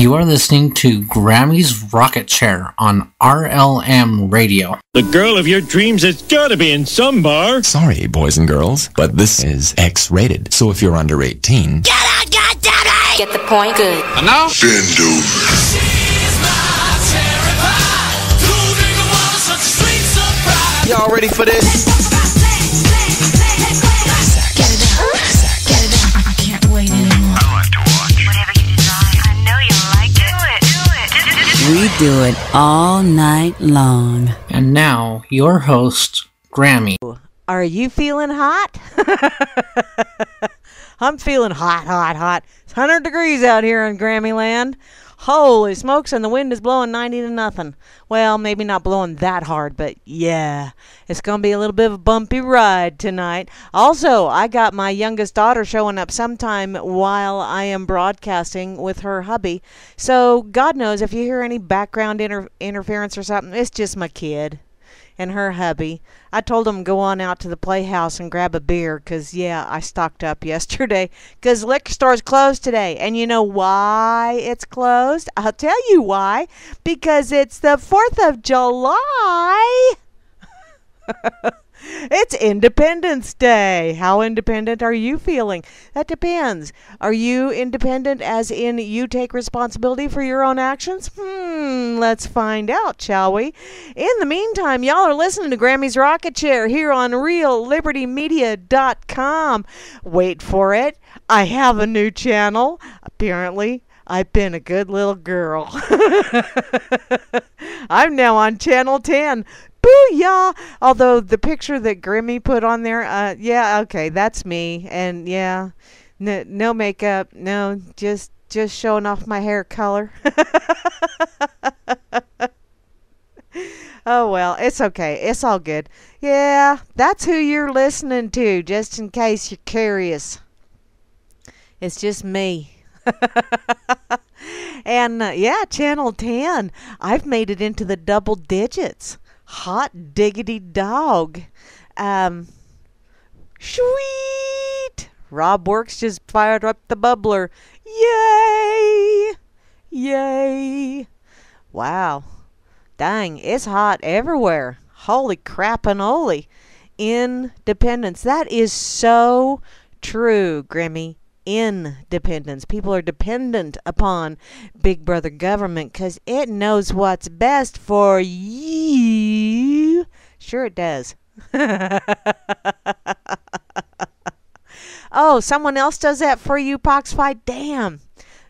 You are listening to Grammy's Rocket Chair on RLM Radio. The girl of your dreams has got to be in some bar. Sorry, boys and girls, but this is X-rated. So if you're under 18... Get out, goddammit! Get the point good. And now... Bend over. Y'all ready for this? Get it up. Get it up. I can't wait anymore. I like to watch. Whatever you desire. I know you like it. Do it. We do it all night long. And now, your host, Grammy. Are you feeling hot? I'm feeling hot, hot, hot. It's 100 degrees out here in Grammy land. Holy smokes, and the wind is blowing 90 to nothing. Well, maybe not blowing that hard, but yeah, it's going to be a little bit of a bumpy ride tonight. Also, I got my youngest daughter showing up sometime while I am broadcasting with her hubby. So, God knows, if you hear any background interference or something, it's just my kid and her hubby. I told them go on out to the playhouse and grab a beer, because, yeah, I stocked up yesterday, because liquor store's closed today. And you know why it's closed? I'll tell you why. Because it's the 4th of July. It's Independence Day. How independent are you feeling? That depends. Are you independent as in you take responsibility for your own actions? Let's find out, shall we? In the meantime, y'all are listening to Grammy's Rocket Chair here on RealLibertyMedia.com. Wait for it. I have a new channel, apparently. I've been a good little girl. I'm now on Channel 10. Booyah! Although the picture that Grammy put on there, yeah, okay, that's me. And yeah, no makeup, no, just showing off my hair color. Oh, well, it's okay. It's all good. Yeah, that's who you're listening to, just in case you're curious. It's just me. And yeah, Channel 10. I've made it into the double digits. Hot diggity dog. Sweet. Rob Works just fired up the bubbler. Yay. Yay. Wow. Dang, it's hot everywhere. Holy crap and holy. Independence. That is so true, Grammy. Independence. People are dependent upon Big Brother government because it knows what's best for you. Sure it does. Oh, someone else does that for you, Poxfight? Damn.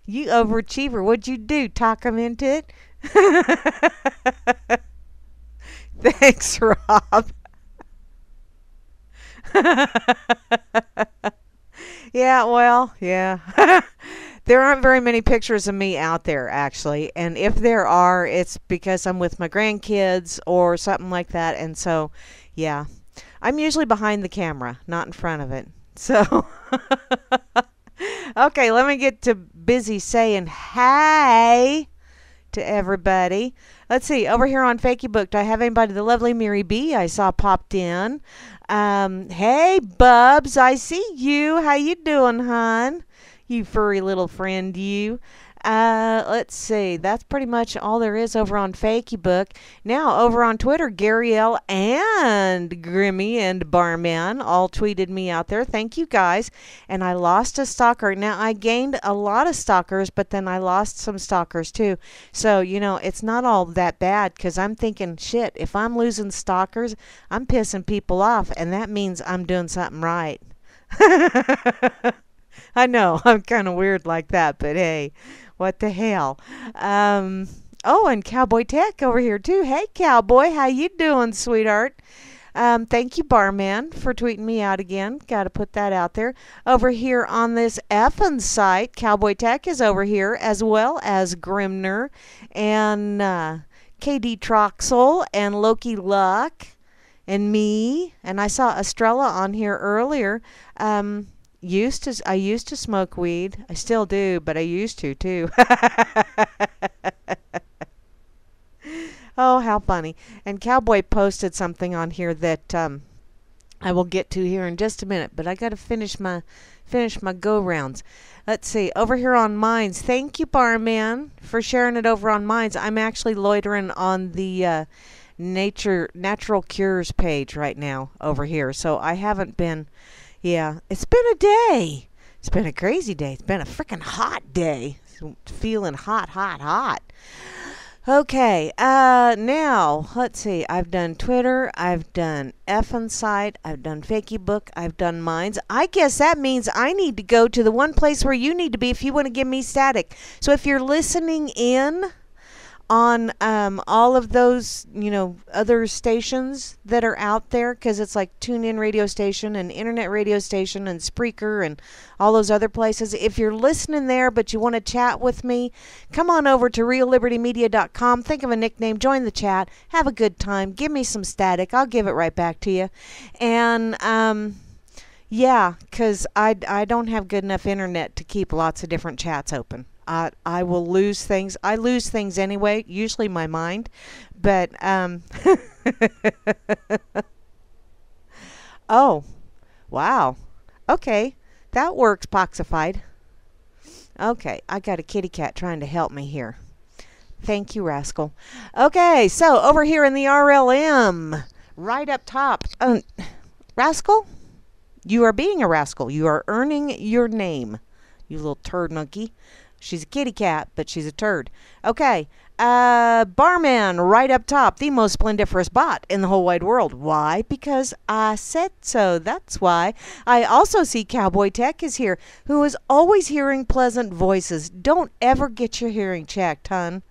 You overachiever. What'd you do? Talk them into it? Thanks, Rob. Yeah, well, yeah. There aren't very many pictures of me out there, actually. And if there are, it's because I'm with my grandkids or something like that. And so, yeah. I'm usually behind the camera, not in front of it. So, okay, let me get to busy saying hi to everybody. Let's see. Over here on Fakeybook, do I have anybody? The lovely Mary B. I saw popped in. Hey, Bubs, I see you. How you doing, hon? You furry little friend, you. Let's see. That's pretty much all there is over on Fakeybook. Now, over on Twitter, Gary L. and Grimmy and Barman all tweeted me out there. Thank you, guys. And I lost a stalker. Now, I gained a lot of stalkers, but then I lost some stalkers, too. So, you know, it's not all that bad because I'm thinking, shit, if I'm losing stalkers, I'm pissing people off, and that means I'm doing something right. I know, I'm kind of weird like that, but hey, what the hell? Oh, and Cowboy Tech over here, too. Hey, Cowboy, how you doing, sweetheart? Thank you, Barman, for tweeting me out again. Got to put that out there. Over here on this effing site, Cowboy Tech is over here, as well as Grimner and KD Troxel and Loki Luck and me. And I saw Estrella on here earlier. I used to smoke weed. I still do, but I used to too. Oh, how funny. And Cowboy posted something on here that I will get to here in just a minute, but I got to finish my finish my go-rounds. Let's see, over here on Mines, thank you, Barman, for sharing it over on Mines. I'm actually loitering on the Natural Cures page right now over here, so I haven't been, it's been a day. It's been a crazy day. It's been a freaking hot day. It's feeling hot, hot, hot. Okay, now, let's see. I've done Twitter. I've done Effin' Site. I've done Fakeybook. I've done Minds. I guess that means I need to go to the one place where you need to be if you want to give me static. So if you're listening in on all of those, other stations that are out there, because it's like TuneIn Radio Station and Internet Radio Station and Spreaker and all those other places. If you're listening there but you want to chat with me, come on over to RealLibertyMedia.com. Think of a nickname. Join the chat. Have a good time. Give me some static. I'll give it right back to you. And, yeah, because I don't have good enough Internet to keep lots of different chats open. I will lose things. I lose things anyway, usually my mind. But, oh, wow. Okay, that works, Poxified. Okay, I got a kitty cat trying to help me here. Thank you, Rascal. Okay, so over here in the RLM, right up top. Rascal, you are being a rascal. You are earning your name, you little turd monkey. She's a kitty cat, but she's a turd. Okay. Barman, right up top, the most splendiferous bot in the whole wide world. Why? Because I said so. That's why. I also see Cowboy Tech is here, who is always hearing pleasant voices. Don't ever get your hearing checked, hon.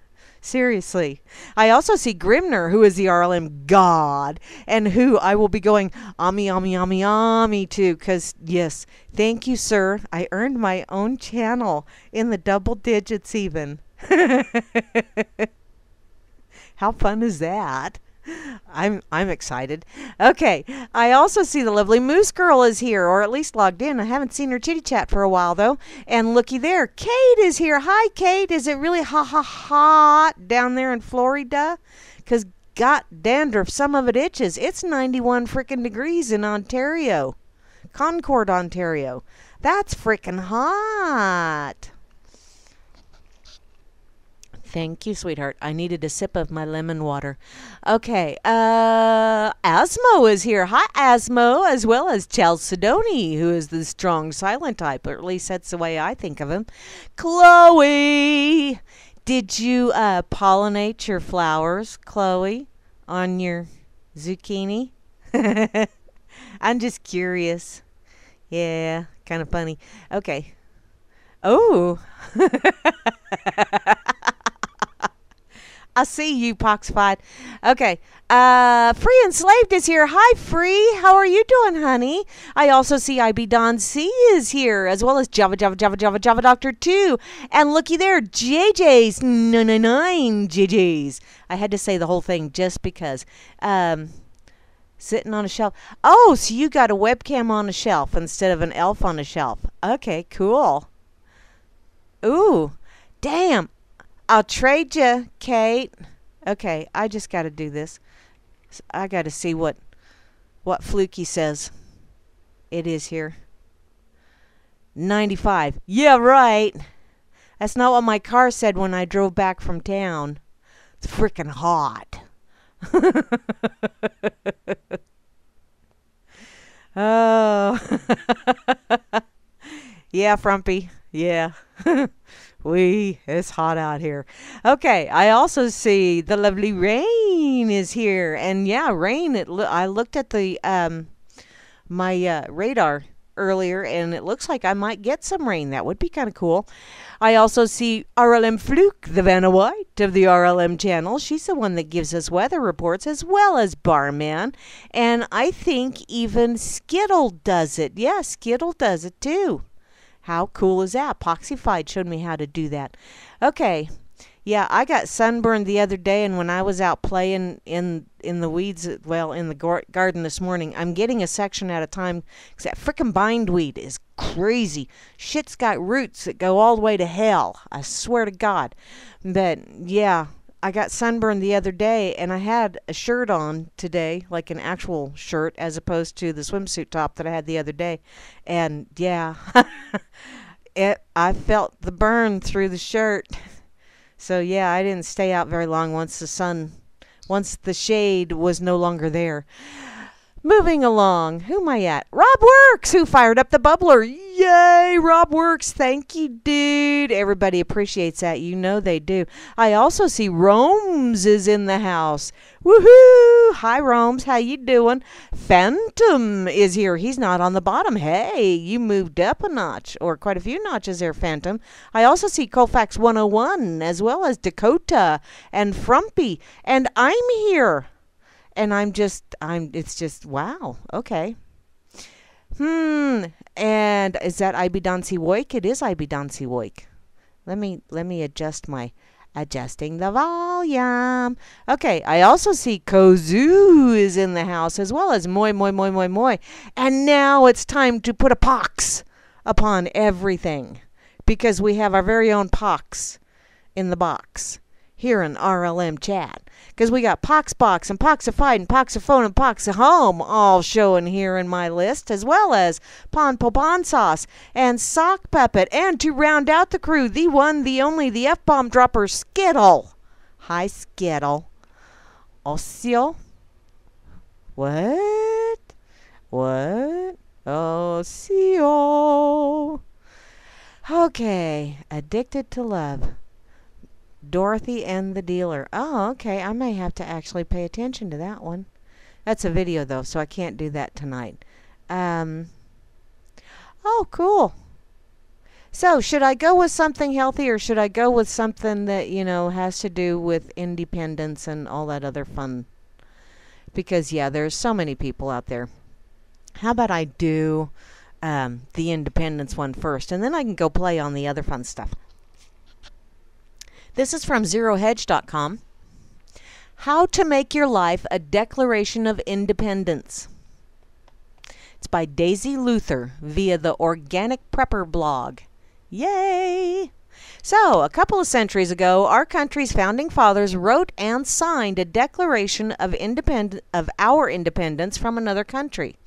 Seriously. I also see Grimner, who is the RLM god, and who I will be going ami to, because, yes, thank you, sir. I earned my own channel in the double digits even. How fun is that? I'm excited. Okay, I also see the lovely Moose Girl is here, or at least logged in. I haven't seen her chitty chat for a while though. And looky there, Kate is here. Hi, Kate. Is it really hot down there in Florida? Because got dandruff, some of it itches. It's 91 freaking degrees in Ontario, Concord, Ontario. That's freaking hot. Thank you, sweetheart. I needed a sip of my lemon water. Okay, Asmo is here. Hi, Asmo, as well as Chalcedony, who is the strong silent type, or at least that's the way I think of him. Chloe, did you pollinate your flowers, Chloe, on your zucchini? I'm just curious. Yeah, kind of funny. Okay. Oh. I see you, Poxified. Okay. Free Enslaved is here. Hi, Free. How are you doing, honey? I also see IB Don C is here, as well as Java Doctor 2. And looky there, JJ's 999 JJ's. I had to say the whole thing just because. Sitting on a shelf. Oh, so you got a webcam on a shelf instead of an elf on a shelf. Okay, cool. Ooh, damn. I'll trade you, Kate. Okay, I just got to do this. I got to see what Fluky says. It is here. 95. Yeah, right. That's not what my car said when I drove back from town. It's freaking hot. Oh. Yeah, Frumpy. Yeah. It's hot out here. Okay, I also see the lovely Rain is here, and yeah, Rain. I looked at the my radar earlier, and it looks like I might get some rain. That would be kind of cool. I also see RLM Fluke, the Vanna White of the RLM channel. She's the one that gives us weather reports, as well as Barman, and I think even Skittle does it. Yeah, Skittle does it too. How cool is that? Poxified showed me how to do that. Okay. Yeah, I got sunburned the other day, and when I was out playing in the weeds, well, in the garden this morning, I'm getting a section at a time because that frickin' bindweed is crazy. Shit's got roots that go all the way to hell. I swear to God. But, yeah, I got sunburned the other day, and I had a shirt on today, like an actual shirt, as opposed to the swimsuit top that I had the other day. And yeah, I felt the burn through the shirt. So yeah, I didn't stay out very long once the shade was no longer there. Moving along, who am I at? Rob Works, who fired up the bubbler. Yay, Rob Works. Thank you, dude. Everybody appreciates that. You know they do. I also see Rome's is in the house. Woohoo! Hi, Rome's. How you doing? Phantom is here. He's not on the bottom. Hey, you moved up a notch, or quite a few notches there, Phantom. I also see Colfax 101, as well as Dakota and Frumpy. And I'm here. And it's just, wow, okay. And is that Ibidansi Woik? It is Ibidansi Woik. Let me adjusting the volume. Okay, I also see Kozu is in the house, as well as Moi, Moi, Moi, Moi, Moi. And now it's time to put a pox upon everything, because we have our very own pox in the box here in RLM chat. Because we got Poxbox and Poxified and Poxophone and Poxahome all showing here in my list, as well as Pon Popon Sauce and Sock Puppet. And to round out the crew, the one, the only, the F-bomb dropper, Skittle. Hi, Skittle. Osio. What? What? Osio. Okay. Addicted to Love. Dorothy and the Dealer. Oh, okay. I may have to actually pay attention to that one. That's a video, though, so I can't do that tonight. Oh, cool. So, should I go with something healthy, or should I go with something that, you know, has to do with independence and all that other fun? Because, yeah, there's so many people out there. How about I do the independence one first, and then I can go play on the other fun stuff. This is from ZeroHedge.com. How to Make Your Life a Declaration of Independence. It's by Daisy Luther via the Organic Prepper blog. Yay! So, a couple of centuries ago, our country's founding fathers wrote and signed a declaration of our independence from another country.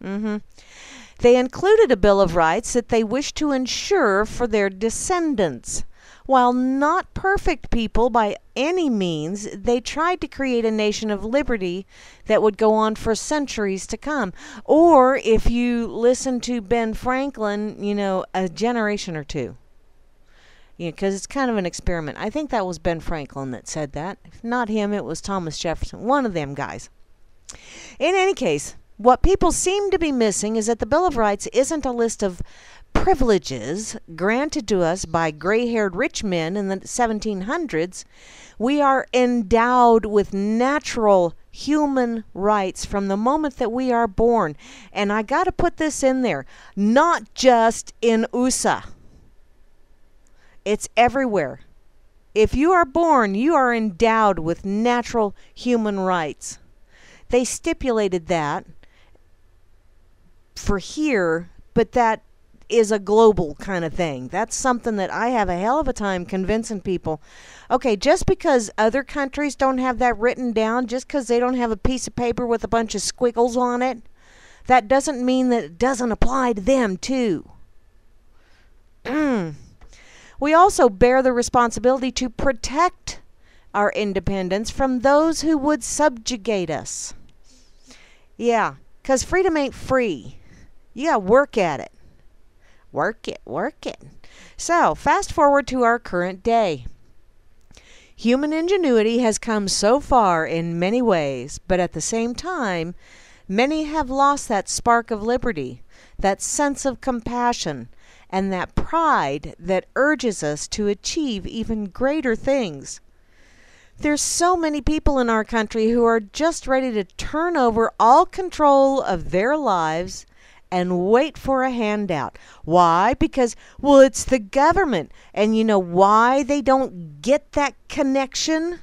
They included a Bill of Rights that they wished to ensure for their descendants. While not perfect people by any means, they tried to create a nation of liberty that would go on for centuries to come. Or, if you listen to Ben Franklin, you know, a generation or two. You know, because it's kind of an experiment. I think that was Ben Franklin that said that. If not him, it was Thomas Jefferson. One of them guys. In any case, what people seem to be missing is that the Bill of Rights isn't a list of privileges granted to us by gray-haired rich men in the 1700s. We are endowed with natural human rights from the moment that we are born. And I got to put this in there, not just in USA. It's everywhere. If you are born, you are endowed with natural human rights. They stipulated that for here, but that is a global kind of thing. That's something that I have a hell of a time convincing people. Okay, just because other countries don't have that written down, just because they don't have a piece of paper with a bunch of squiggles on it, that doesn't mean that it doesn't apply to them too. We also bear the responsibility to protect our independence from those who would subjugate us. Yeah, because freedom ain't free. You gotta work at it. Work it, work it. So, fast forward to our current day. Human ingenuity has come so far in many ways, but at the same time, many have lost that spark of liberty, that sense of compassion, and that pride that urges us to achieve even greater things. There's so many people in our country who are just ready to turn over all control of their lives and wait for a handout. Why? Because, well, it's the government. And you know why they don't get that connection?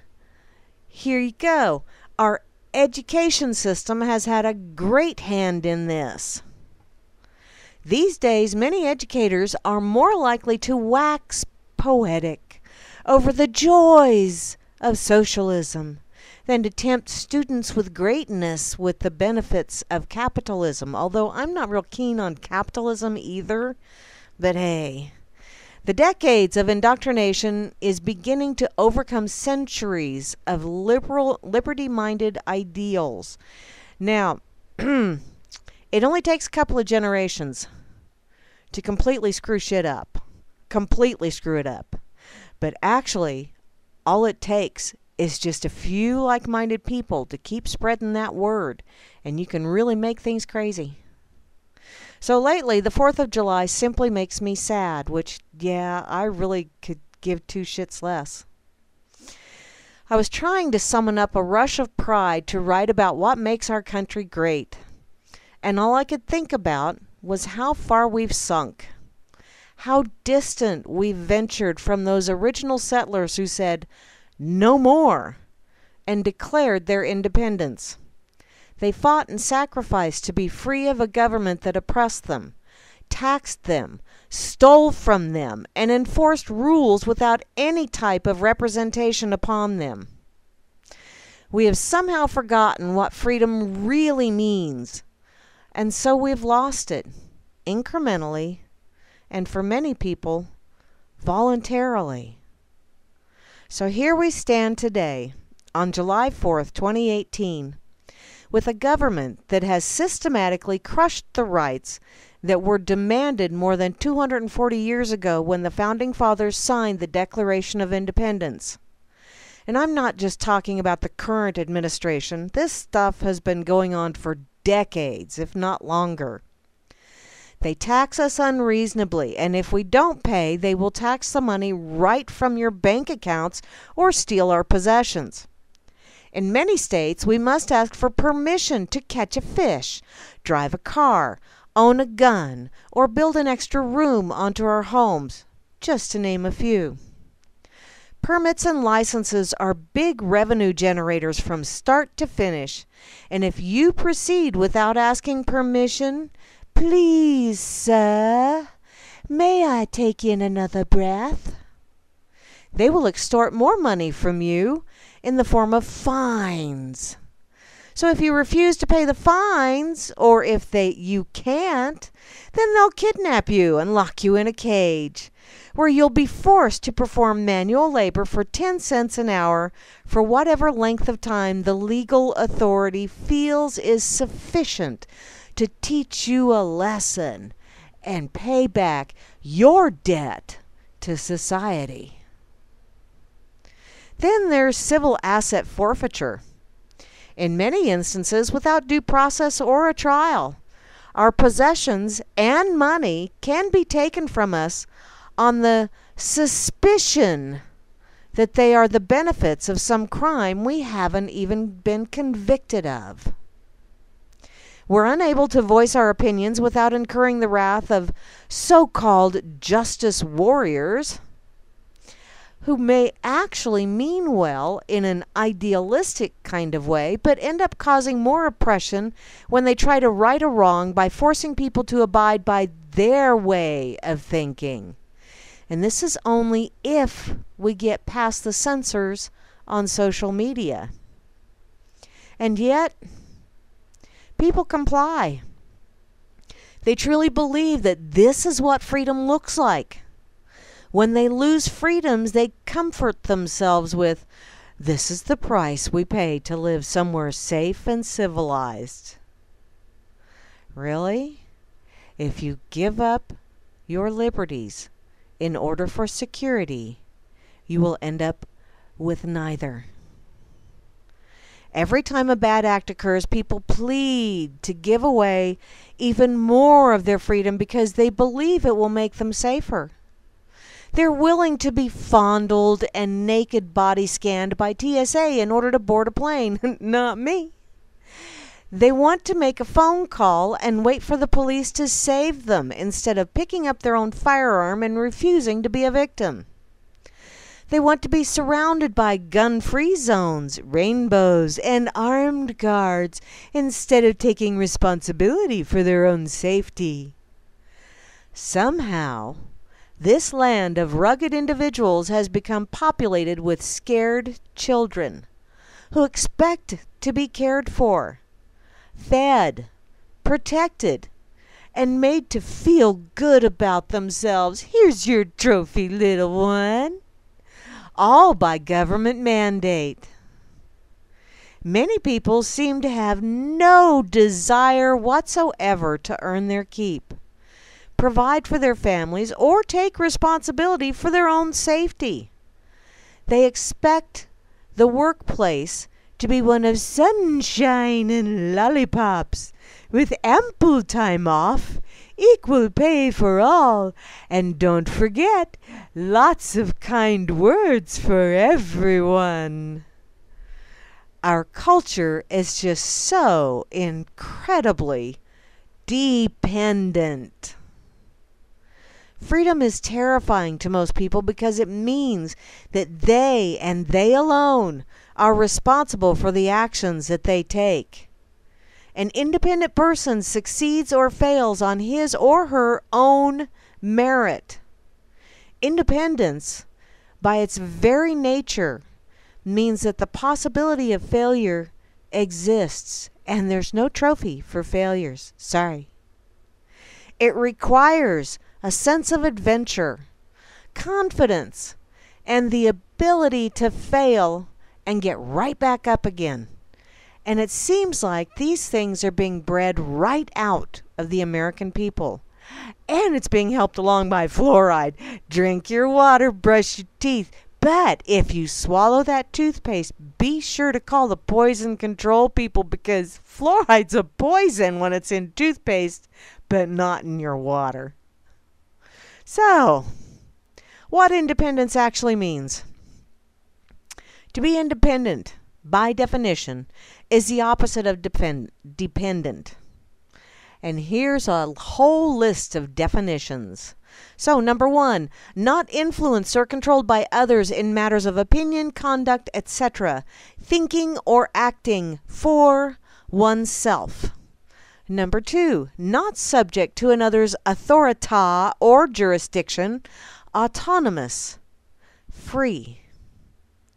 Here you go. Our education system has had a great hand in this. These days, many educators are more likely to wax poetic over the joys of socialism than to tempt students with greatness with the benefits of capitalism. Although I'm not real keen on capitalism either, but hey. The decades of indoctrination is beginning to overcome centuries of liberal, liberty-minded ideals. Now, it only takes a couple of generations to completely screw shit up. Completely screw it up. But actually, all it takes is just a few like-minded people to keep spreading that word, and you can really make things crazy. So lately, the 4th of July simply makes me sad, which, yeah, I really could give two shits less. I was trying to summon up a rush of pride to write about what makes our country great, and all I could think about was how far we've sunk. How distant we've ventured from those original settlers who said, "No more," and declared their independence. They fought and sacrificed to be free of a government that oppressed them, taxed them, stole from them, and enforced rules without any type of representation upon them. We have somehow forgotten what freedom really means, and so we've lost it, incrementally, and for many people, voluntarily. So here we stand today, on July 4th, 2018, with a government that has systematically crushed the rights that were demanded more than 240 years ago when the Founding Fathers signed the Declaration of Independence. And I'm not just talking about the current administration. This stuff has been going on for decades, if not longer. They tax us unreasonably, and if we don't pay, they will tax the money right from your bank accounts or steal our possessions. In many states, we must ask for permission to catch a fish, drive a car, own a gun, or build an extra room onto our homes, just to name a few. Permits and licenses are big revenue generators from start to finish, and if you proceed without asking permission, "Please, sir, may I take in another breath?" they will extort more money from you in the form of fines. So if you refuse to pay the fines, or if you can't, then they'll kidnap you and lock you in a cage, where you'll be forced to perform manual labor for 10 cents an hour for whatever length of time the legal authority feels is sufficient to teach you a lesson and pay back your debt to society. Then there's civil asset forfeiture. In many instances, without due process or a trial, our possessions and money can be taken from us on the suspicion that they are the benefits of some crime we haven't even been convicted of. We're unable to voice our opinions without incurring the wrath of so-called justice warriors who may actually mean well in an idealistic kind of way, but end up causing more oppression when they try to right a wrong by forcing people to abide by their way of thinking. And this is only if we get past the censors on social media. And yet, people comply. They truly believe that this is what freedom looks like. When they lose freedoms, they comfort themselves with, "This is the price we pay to live somewhere safe and civilized." Really? If you give up your liberties in order for security, you will end up with neither. Every time a bad act occurs, people plead to give away even more of their freedom because they believe it will make them safer. They're willing to be fondled and naked body scanned by TSA in order to board a plane. Not me. They want to make a phone call and wait for the police to save them instead of picking up their own firearm and refusing to be a victim. They want to be surrounded by gun-free zones, rainbows, and armed guards instead of taking responsibility for their own safety. Somehow, This land of rugged individuals has become populated with scared children who expect to be cared for, fed, protected, and made to feel good about themselves. Here's your trophy, little one. All by government mandate. Many people seem to have no desire whatsoever to earn their keep, provide for their families, or take responsibility for their own safety. They expect the workplace to be one of sunshine and lollipops, with ample time off, equal pay for all, and don't forget, lots of kind words for everyone. Our culture is just so incredibly dependent. Freedom is terrifying to most people because it means that they and they alone are responsible for the actions that they take. An independent person succeeds or fails on his or her own merit. Independence, by its very nature, means that the possibility of failure exists, and there's no trophy for failures. Sorry. It requires a sense of adventure, confidence, and the ability to fail and get right back up again. And it seems like these things are being bred right out of the American people. And it's being helped along by fluoride. Drink your water, brush your teeth. But if you swallow that toothpaste, be sure to call the poison control people, because fluoride's a poison when it's in toothpaste, but not in your water. So, what independence actually means. To be independent, by definition, is the opposite of dependent. And here's a whole list of definitions. So, number one, not influenced or controlled by others in matters of opinion, conduct, etc., thinking or acting for oneself. Number two, not subject to another's authority or jurisdiction, autonomous, free.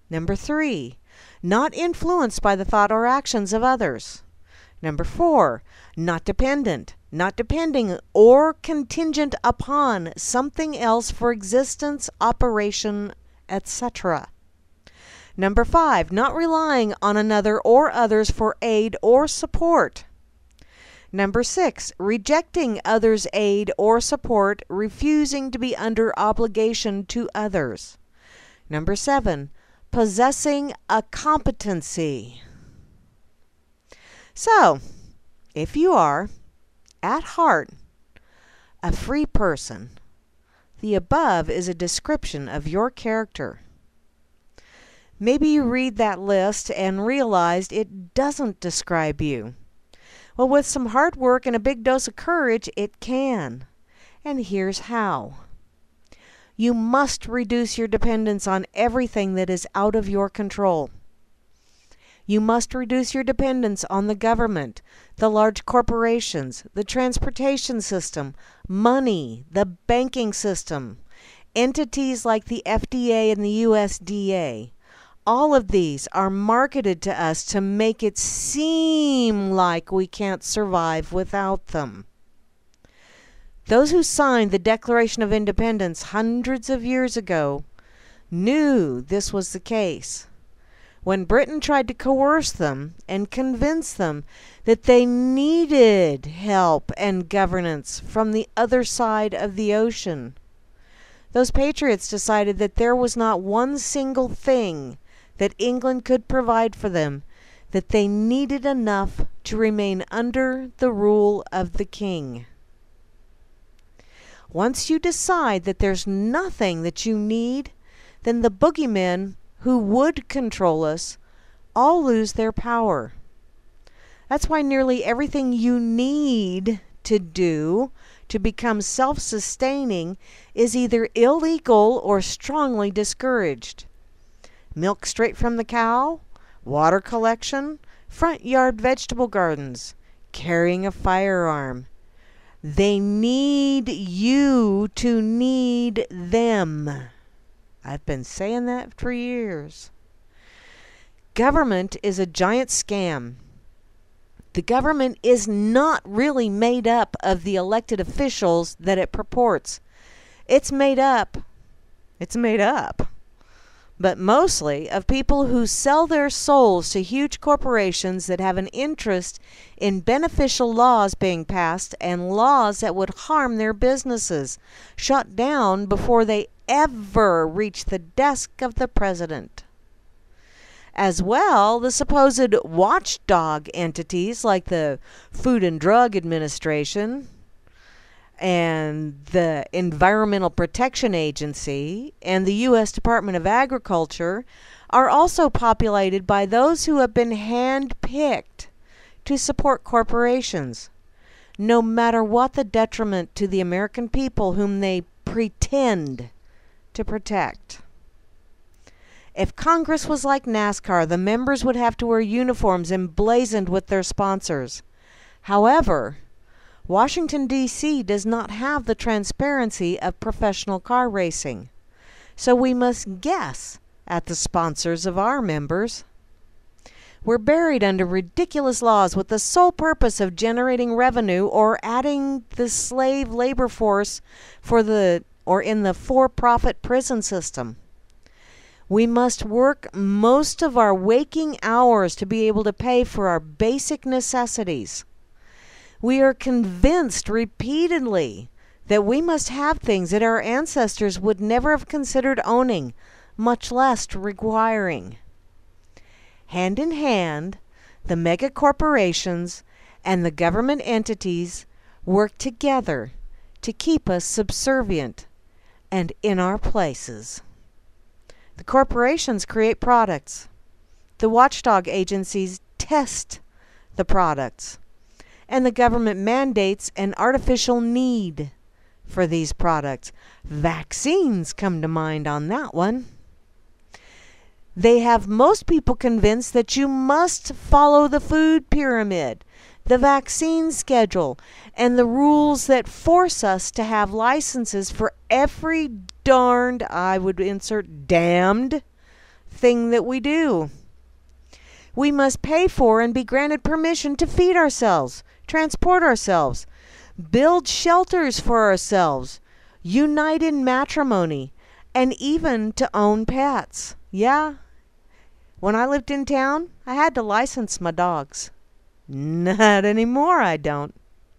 Number three, not influenced by the thought or actions of others. Number four, not dependent, not depending or contingent upon something else for existence, operation, etc. Number five, not relying on another or others for aid or support. Number six, rejecting others' aid or support, refusing to be under obligation to others. Number seven, possessing a competency. So, if you are, at heart, a free person, the above is a description of your character. Maybe you read that list and realized it doesn't describe you. Well, with some hard work and a big dose of courage, it can. And here's how. You must reduce your dependence on everything that is out of your control. You must reduce your dependence on the government, the large corporations, the transportation system, money, the banking system, entities like the FDA and the USDA. All of these are marketed to us to make it seem like we can't survive without them. Those who signed the Declaration of Independence hundreds of years ago knew this was the case. When Britain tried to coerce them and convince them that they needed help and governance from the other side of the ocean, those patriots decided that there was not one single thing that England could provide for them that they needed enough to remain under the rule of the king. Once you decide that there's nothing that you need, then the boogeymen who would control us all lose their power. That's why nearly everything you need to do to become self-sustaining is either illegal or strongly discouraged. Milk straight from the cow, water collection, front yard vegetable gardens, carrying a firearm, They need you to need them. I've been saying that for years. Government is a giant scam. The government is not really made up of the elected officials that it purports. It's made up. But mostly of people who sell their souls to huge corporations that have an interest in beneficial laws being passed and laws that would harm their businesses, shut down before they ever reach the desk of the president. As well, the supposed watchdog entities like the Food and Drug Administration and the Environmental Protection Agency and the U.S. Department of Agriculture are also populated by those who have been hand-picked to support corporations, no matter what the detriment to the American people whom they pretend to protect. If Congress was like NASCAR, the members would have to wear uniforms emblazoned with their sponsors. However, Washington, D.C. does not have the transparency of professional car racing, so we must guess at the sponsors of our members. We're buried under ridiculous laws with the sole purpose of generating revenue or adding the slave labor force in the for-profit prison system. We must work most of our waking hours to be able to pay for our basic necessities. We are convinced repeatedly that we must have things that our ancestors would never have considered owning, much less requiring. Hand in hand, the mega corporations and the government entities work together to keep us subservient and in our places. The corporations create products. The watchdog agencies test the products. And the government mandates an artificial need for these products. Vaccines come to mind on that one. They have most people convinced that you must follow the food pyramid, the vaccine schedule, and the rules that force us to have licenses for every darned, I would insert damned, thing that we do. We must pay for and be granted permission to feed ourselves, transport ourselves, build shelters for ourselves, unite in matrimony, and even to own pets. Yeah, when I lived in town, I had to license my dogs. Not anymore, I don't.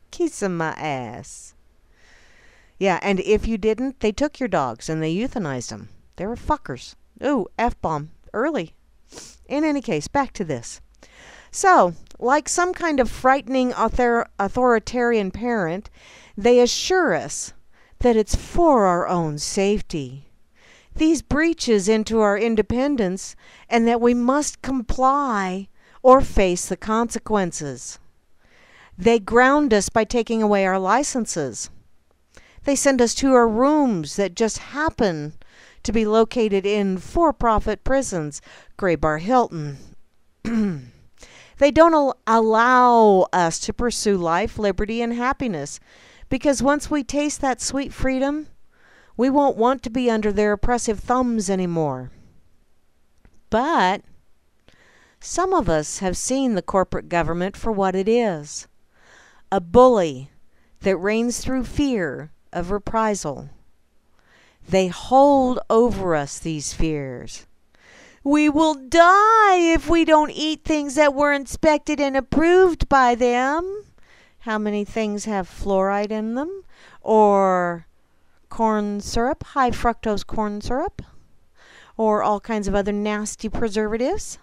Kissing my ass. Yeah, and if you didn't, they took your dogs and they euthanized them. They were fuckers. Ooh, F-bomb. Early. In any case, back to this. So, like some kind of frightening authoritarian parent, they assure us that it's for our own safety. These breaches into our independence and that we must comply or face the consequences. They ground us by taking away our licenses. They send us to our rooms that just happen to be located in for-profit prisons, Graybar Hilton. They don't allow us to pursue life, liberty, and happiness, because once we taste that sweet freedom, we won't want to be under their oppressive thumbs anymore. But some of us have seen the corporate government for what it is, a bully that reigns through fear of reprisal. They hold over us these fears. We will die if we don't eat things that were inspected and approved by them. How many things have fluoride in them? Or corn syrup, high fructose corn syrup? Or all kinds of other nasty preservatives?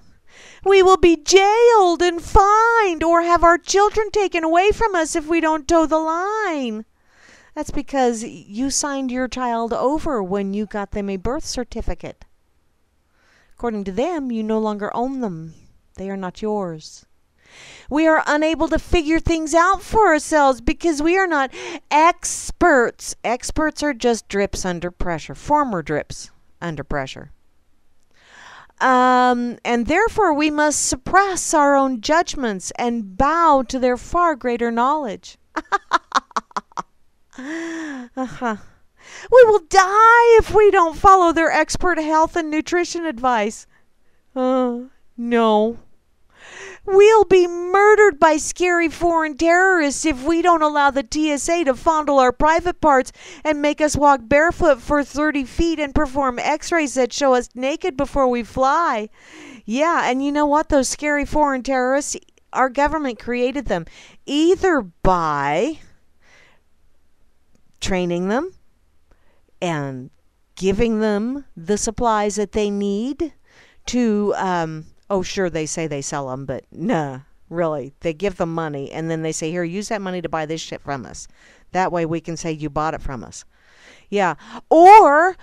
We will be jailed and fined or have our children taken away from us if we don't toe the line. That's because you signed your child over when you got them a birth certificate. According to them, you no longer own them. They are not yours. We are unable to figure things out for ourselves because we are not experts. Experts are just drips under pressure, former drips under pressure. And therefore we must suppress our own judgments and bow to their far greater knowledge. We will die if we don't follow their expert health and nutrition advice. No. We'll be murdered by scary foreign terrorists if we don't allow the TSA to fondle our private parts and make us walk barefoot for 30 feet and perform x-rays that show us naked before we fly. Yeah, and you know what? Those scary foreign terrorists, our government created them either by training them and giving them the supplies that they need to... oh, sure, they say they sell them, but nah, really. They give them money, and then they say, here, use that money to buy this shit from us. That way we can say you bought it from us. Yeah. Or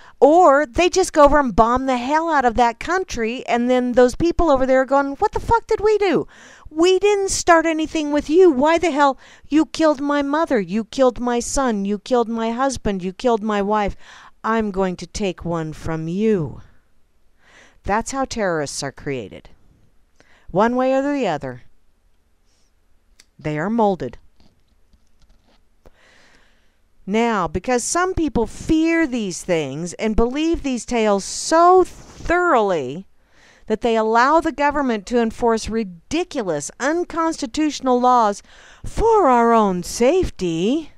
they just go over and bomb the hell out of that country, and then those people over there are going, what the fuck did we do? We didn't start anything with you. Why the hell? You killed my mother. You killed my son. You killed my husband. You killed my wife. I'm going to take one from you. That's how terrorists are created. One way or the other, they are molded. Now, because some people fear these things and believe these tales so thoroughly that they allow the government to enforce ridiculous, unconstitutional laws for our own safety,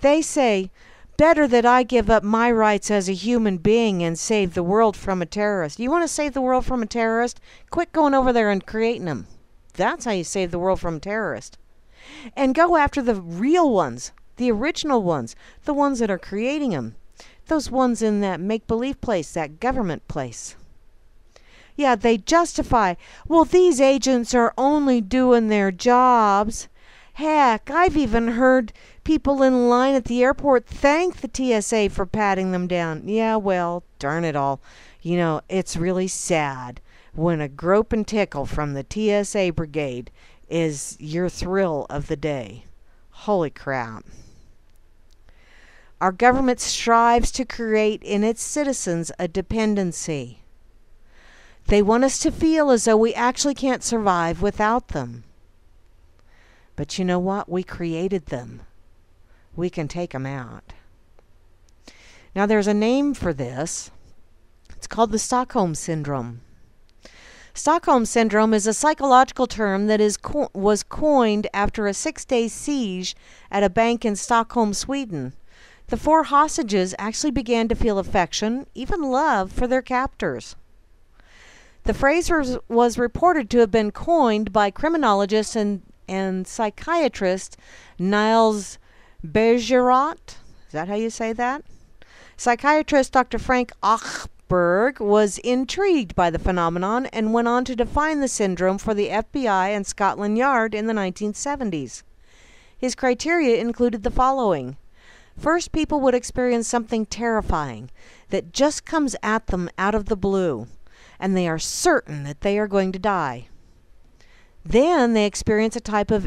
they say, better that I give up my rights as a human being and save the world from a terrorist. You want to save the world from a terrorist? Quit going over there and creating them. That's how you save the world from a terrorist. And go after the real ones, the original ones, the ones that are creating them. Those ones in that make-believe place, that government place. Yeah, they justify, well, these agents are only doing their jobs. Heck, I've even heard people in line at the airport thank the TSA for patting them down. Yeah, well, darn it all. You know, it's really sad when a grope and tickle from the TSA brigade is your thrill of the day. Holy crap. Our government strives to create in its citizens a dependency. They want us to feel as though we actually can't survive without them. But you know what? We created them. We can take them out. Now there's a name for this. It's called the Stockholm Syndrome. Stockholm Syndrome is a psychological term that was coined after a 6-day siege at a bank in Stockholm, Sweden. The 4 hostages actually began to feel affection, even love, for their captors. The phrase was reported to have been coined by criminologists and psychiatrist Niels Bergerot, is that how you say that? Psychiatrist Dr. Frank Achberg was intrigued by the phenomenon and went on to define the syndrome for the FBI and Scotland Yard in the 1970s. His criteria included the following. First, people would experience something terrifying that just comes at them out of the blue, and they are certain that they are going to die. Then they experience a type of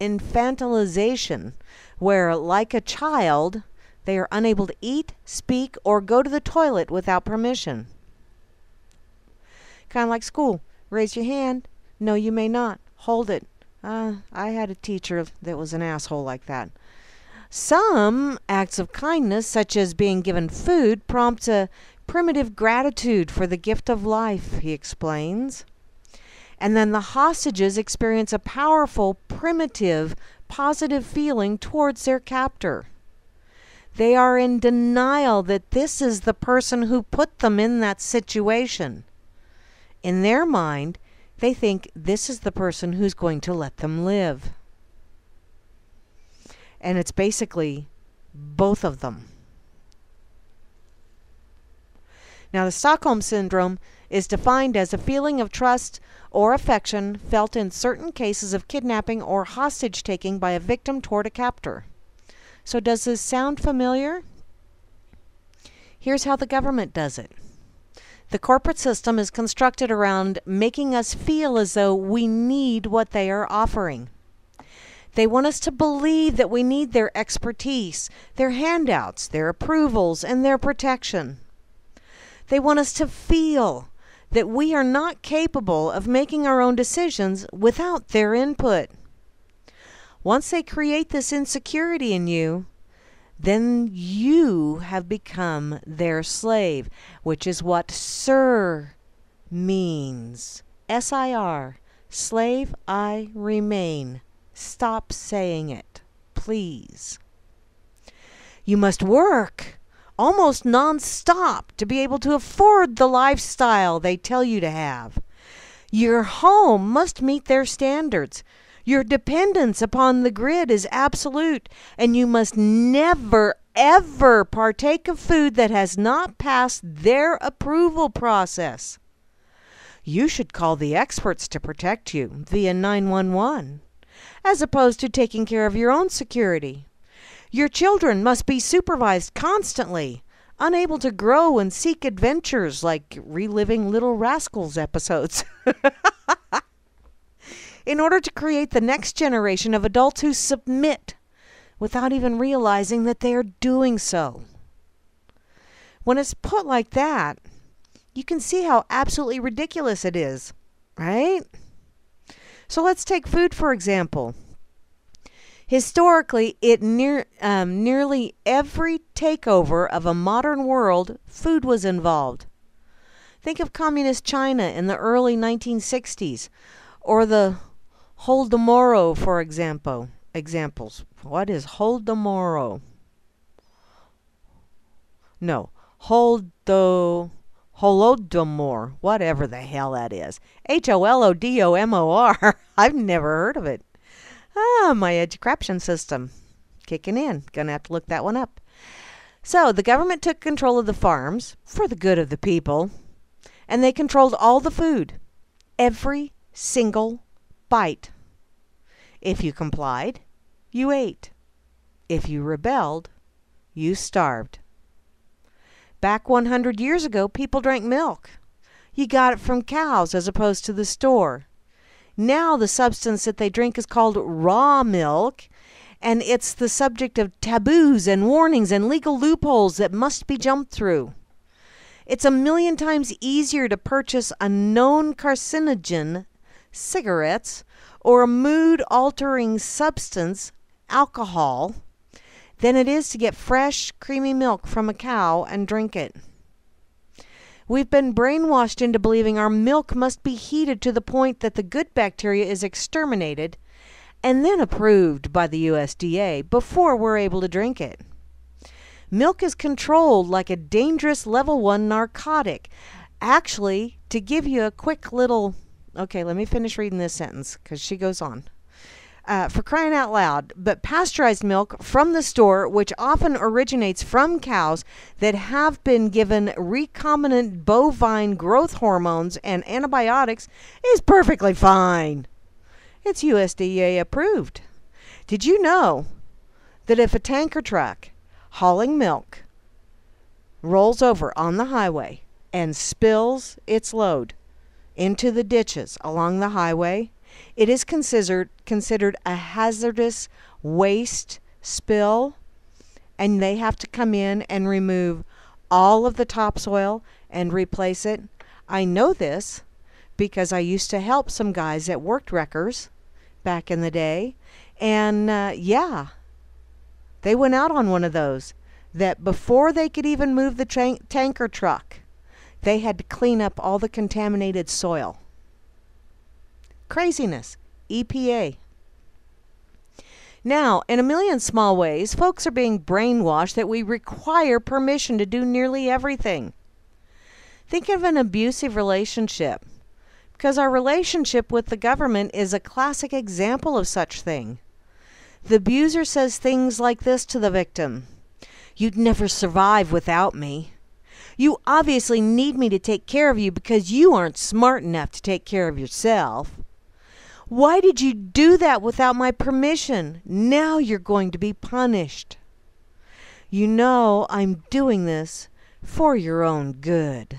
infantilization where, like a child, they are unable to eat, speak, or go to the toilet without permission. Kind of like school. Raise your hand. No, you may not. Hold it. I had a teacher that was an asshole like that. Some acts of kindness, such as being given food, prompt a primitive gratitude for the gift of life, he explains. And then the hostages experience a powerful, primitive, positive feeling towards their captor. They are in denial that this is the person who put them in that situation. In their mind, they think this is the person who's going to let them live. And it's basically both of them. Now, the Stockholm Syndrome is defined as a feeling of trust or affection felt in certain cases of kidnapping or hostage-taking by a victim toward a captor. So does this sound familiar? Here's how the government does it. The corporate system is constructed around making us feel as though we need what they are offering. They want us to believe that we need their expertise, their handouts, their approvals, and their protection. They want us to feel that we are not capable of making our own decisions without their input. Once they create this insecurity in you, then you have become their slave, which is what sir means. S-I-R, slave I remain. Stop saying it, please. You must work almost non-stop to be able to afford the lifestyle they tell you to have. Your home must meet their standards. Your dependence upon the grid is absolute, and you must never, ever partake of food that has not passed their approval process. You should call the experts to protect you via 911, as opposed to taking care of your own security. Your children must be supervised constantly, unable to grow and seek adventures like reliving Little Rascals episodes. In order to create the next generation of adults who submit without even realizing that they are doing so. When it's put like that, you can see how absolutely ridiculous it is, right? So let's take food, for example. Historically, nearly every takeover of a modern world, food was involved. Think of communist China in the early 1960s, or the Holodomor, for example. What is Holodomor? No, Holodomor, whatever the hell that is. Holodomor. I've never heard of it. Ah, my education system kicking in. Gonna have to look that one up. So the government took control of the farms for the good of the people, and they controlled all the food, every single bite. If you complied, you ate. If you rebelled, you starved. Back 100 years ago, people drank milk. You got it from cows as opposed to the store. Now the substance that they drink is called raw milk, and it's the subject of taboos and warnings and legal loopholes that must be jumped through. It's 1,000,000 times easier to purchase a known carcinogen, cigarettes, or a mood-altering substance, alcohol, than it is to get fresh, creamy milk from a cow and drink it. We've been brainwashed into believing our milk must be heated to the point that the good bacteria is exterminated and then approved by the USDA before we're able to drink it. Milk is controlled like a dangerous level 1 narcotic. Actually, to give you a quick little... Okay, let me finish reading this sentence because she goes on. For crying out loud, but pasteurized milk from the store, which often originates from cows that have been given recombinant bovine growth hormones and antibiotics, is perfectly fine. It's USDA approved. Did you know that if a tanker truck hauling milk rolls over on the highway and spills its load into the ditches along the highway, it is considered a hazardous waste spill, and they have to come in and remove all of the topsoil and replace it? I know this because I used to help some guys that worked wreckers back in the day, and yeah, they went out on one of those that before they could even move the tanker truck, they had to clean up all the contaminated soil. Craziness. EPA. Now, in 1,000,000 small ways, folks are being brainwashed that we require permission to do nearly everything. Think of an abusive relationship, because our relationship with the government is a classic example of such thing. The abuser says things like this to the victim: "You'd never survive without me. You obviously need me to take care of you because you aren't smart enough to take care of yourself. Why did you do that without my permission? Now you're going to be punished. You know I'm doing this for your own good."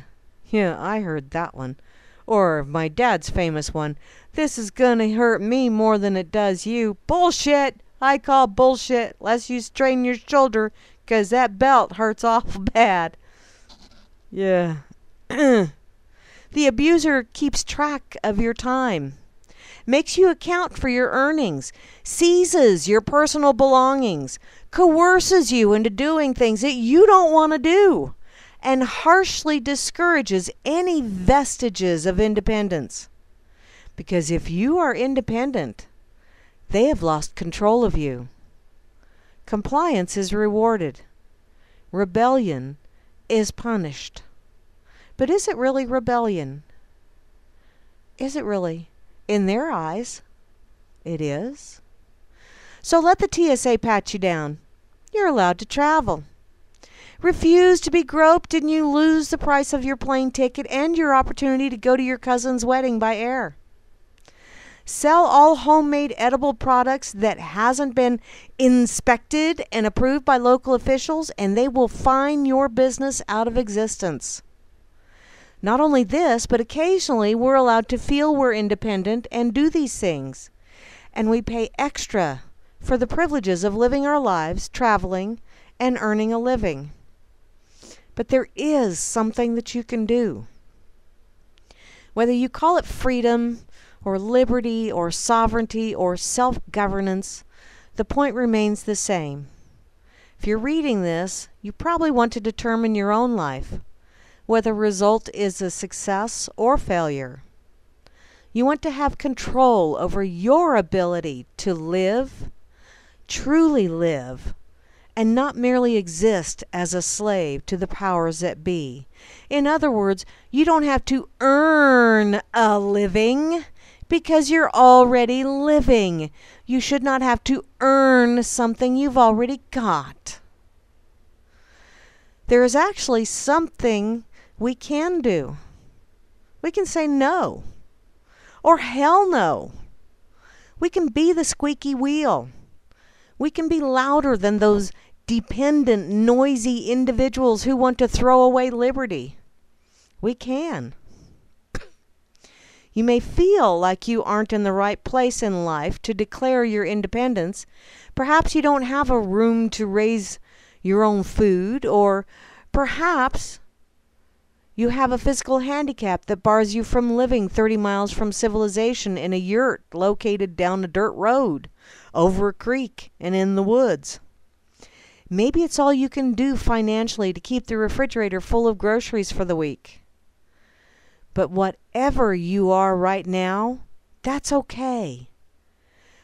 Yeah, I heard that one. Or my dad's famous one: "This is gonna hurt me more than it does you." Bullshit! I call bullshit. Lest you strain your shoulder, 'cause that belt hurts awful bad. Yeah. The abuser keeps track of your time. makes you account for your earnings, seizes your personal belongings, coerces you into doing things that you don't want to do, and harshly discourages any vestiges of independence. Because if you are independent, they have lost control of you. Compliance is rewarded. Rebellion is punished. But is it really rebellion? Is it really? In their eyes, it is. So let the TSA pat you down. You're allowed to travel. Refuse to be groped and you lose the price of your plane ticket and your opportunity to go to your cousin's wedding by air. Sell all homemade edible products that hasn't been inspected and approved by local officials, and they will fine your business out of existence. Not only this, but occasionally we're allowed to feel we're independent and do these things. And we pay extra for the privileges of living our lives, traveling, and earning a living. But there is something that you can do. Whether you call it freedom, or liberty, or sovereignty, or self-governance, the point remains the same. If you're reading this, you probably want to determine your own life, whether the result is a success or failure. You want to have control over your ability to live, truly live, and not merely exist as a slave to the powers that be. In other words, you don't have to earn a living, because you're already living. You should not have to earn something you've already got. There is actually something we can do. We can say no, or hell no. We can be the squeaky wheel. We can be louder than those dependent, noisy individuals who want to throw away liberty. We can. You may feel like you aren't in the right place in life to declare your independence. Perhaps you don't have a room to raise your own food, or perhaps you have a physical handicap that bars you from living 30 miles from civilization in a yurt located down a dirt road, over a creek, and in the woods. Maybe it's all you can do financially to keep the refrigerator full of groceries for the week. But whatever you are right now, that's okay.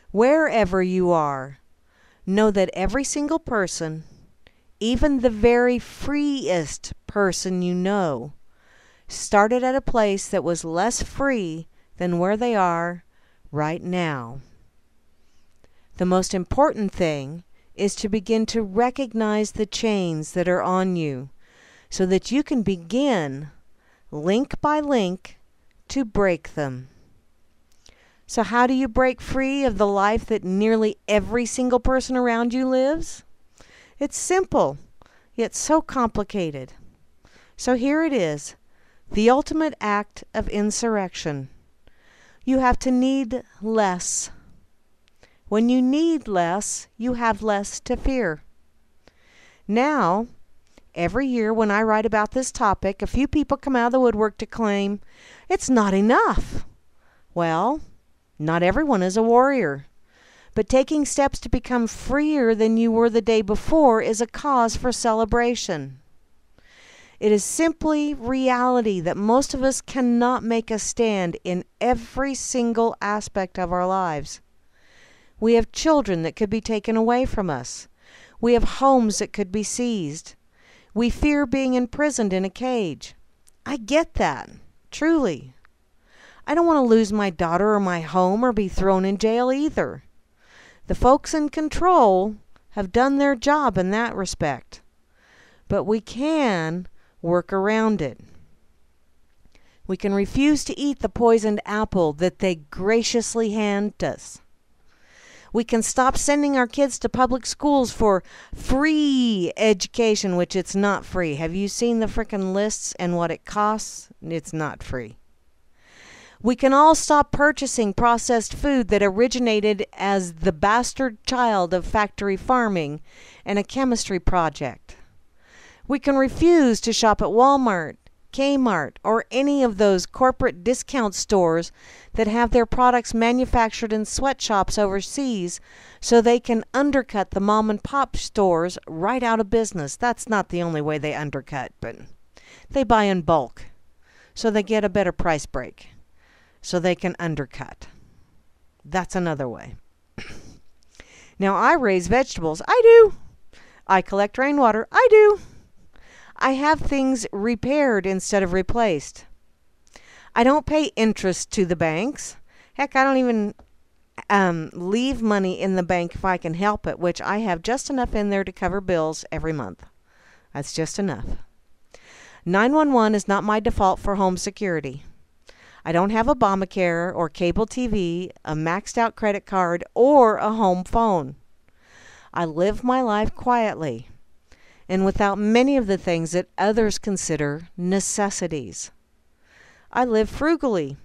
Wherever you are, know that every single person, even the very freest person you know, started at a place that was less free than where they are right now. The most important thing is to begin to recognize the chains that are on you, so that you can begin link by link to break them. So how do you break free of the life that nearly every single person around you lives? It's simple, yet so complicated. So here it is, the ultimate act of insurrection. You have to need less. When you need less, you have less to fear. Now, every year when I write about this topic, a few people come out of the woodwork to claim, it's not enough. Well, not everyone is a warrior. But taking steps to become freer than you were the day before is a cause for celebration. It is simply reality that most of us cannot make a stand in every single aspect of our lives. We have children that could be taken away from us. We have homes that could be seized. We fear being imprisoned in a cage. I get that, truly. I don't want to lose my daughter or my home or be thrown in jail either. The folks in control have done their job in that respect. But we can work around it. We can refuse to eat the poisoned apple that they graciously hand us. We can stop sending our kids to public schools for free education, which it's not free. Have you seen the frickin' lists and what it costs? It's not free. We can all stop purchasing processed food that originated as the bastard child of factory farming and a chemistry project. We can refuse to shop at Walmart, Kmart, or any of those corporate discount stores that have their products manufactured in sweatshops overseas so they can undercut the mom and pop stores right out of business. That's not the only way they undercut, but they buy in bulk so they get a better price break so they can undercut. That's another way. Now, I raise vegetables. I do. I collect rainwater. I do. I have things repaired instead of replaced. I don't pay interest to the banks. Heck, I don't even leave money in the bank if I can help it, which I have just enough in there to cover bills every month. That's just enough. 911 is not my default for home security. I don't have Obamacare or cable TV, a maxed out credit card, or a home phone. I live my life quietly and without many of the things that others consider necessities. I live frugally,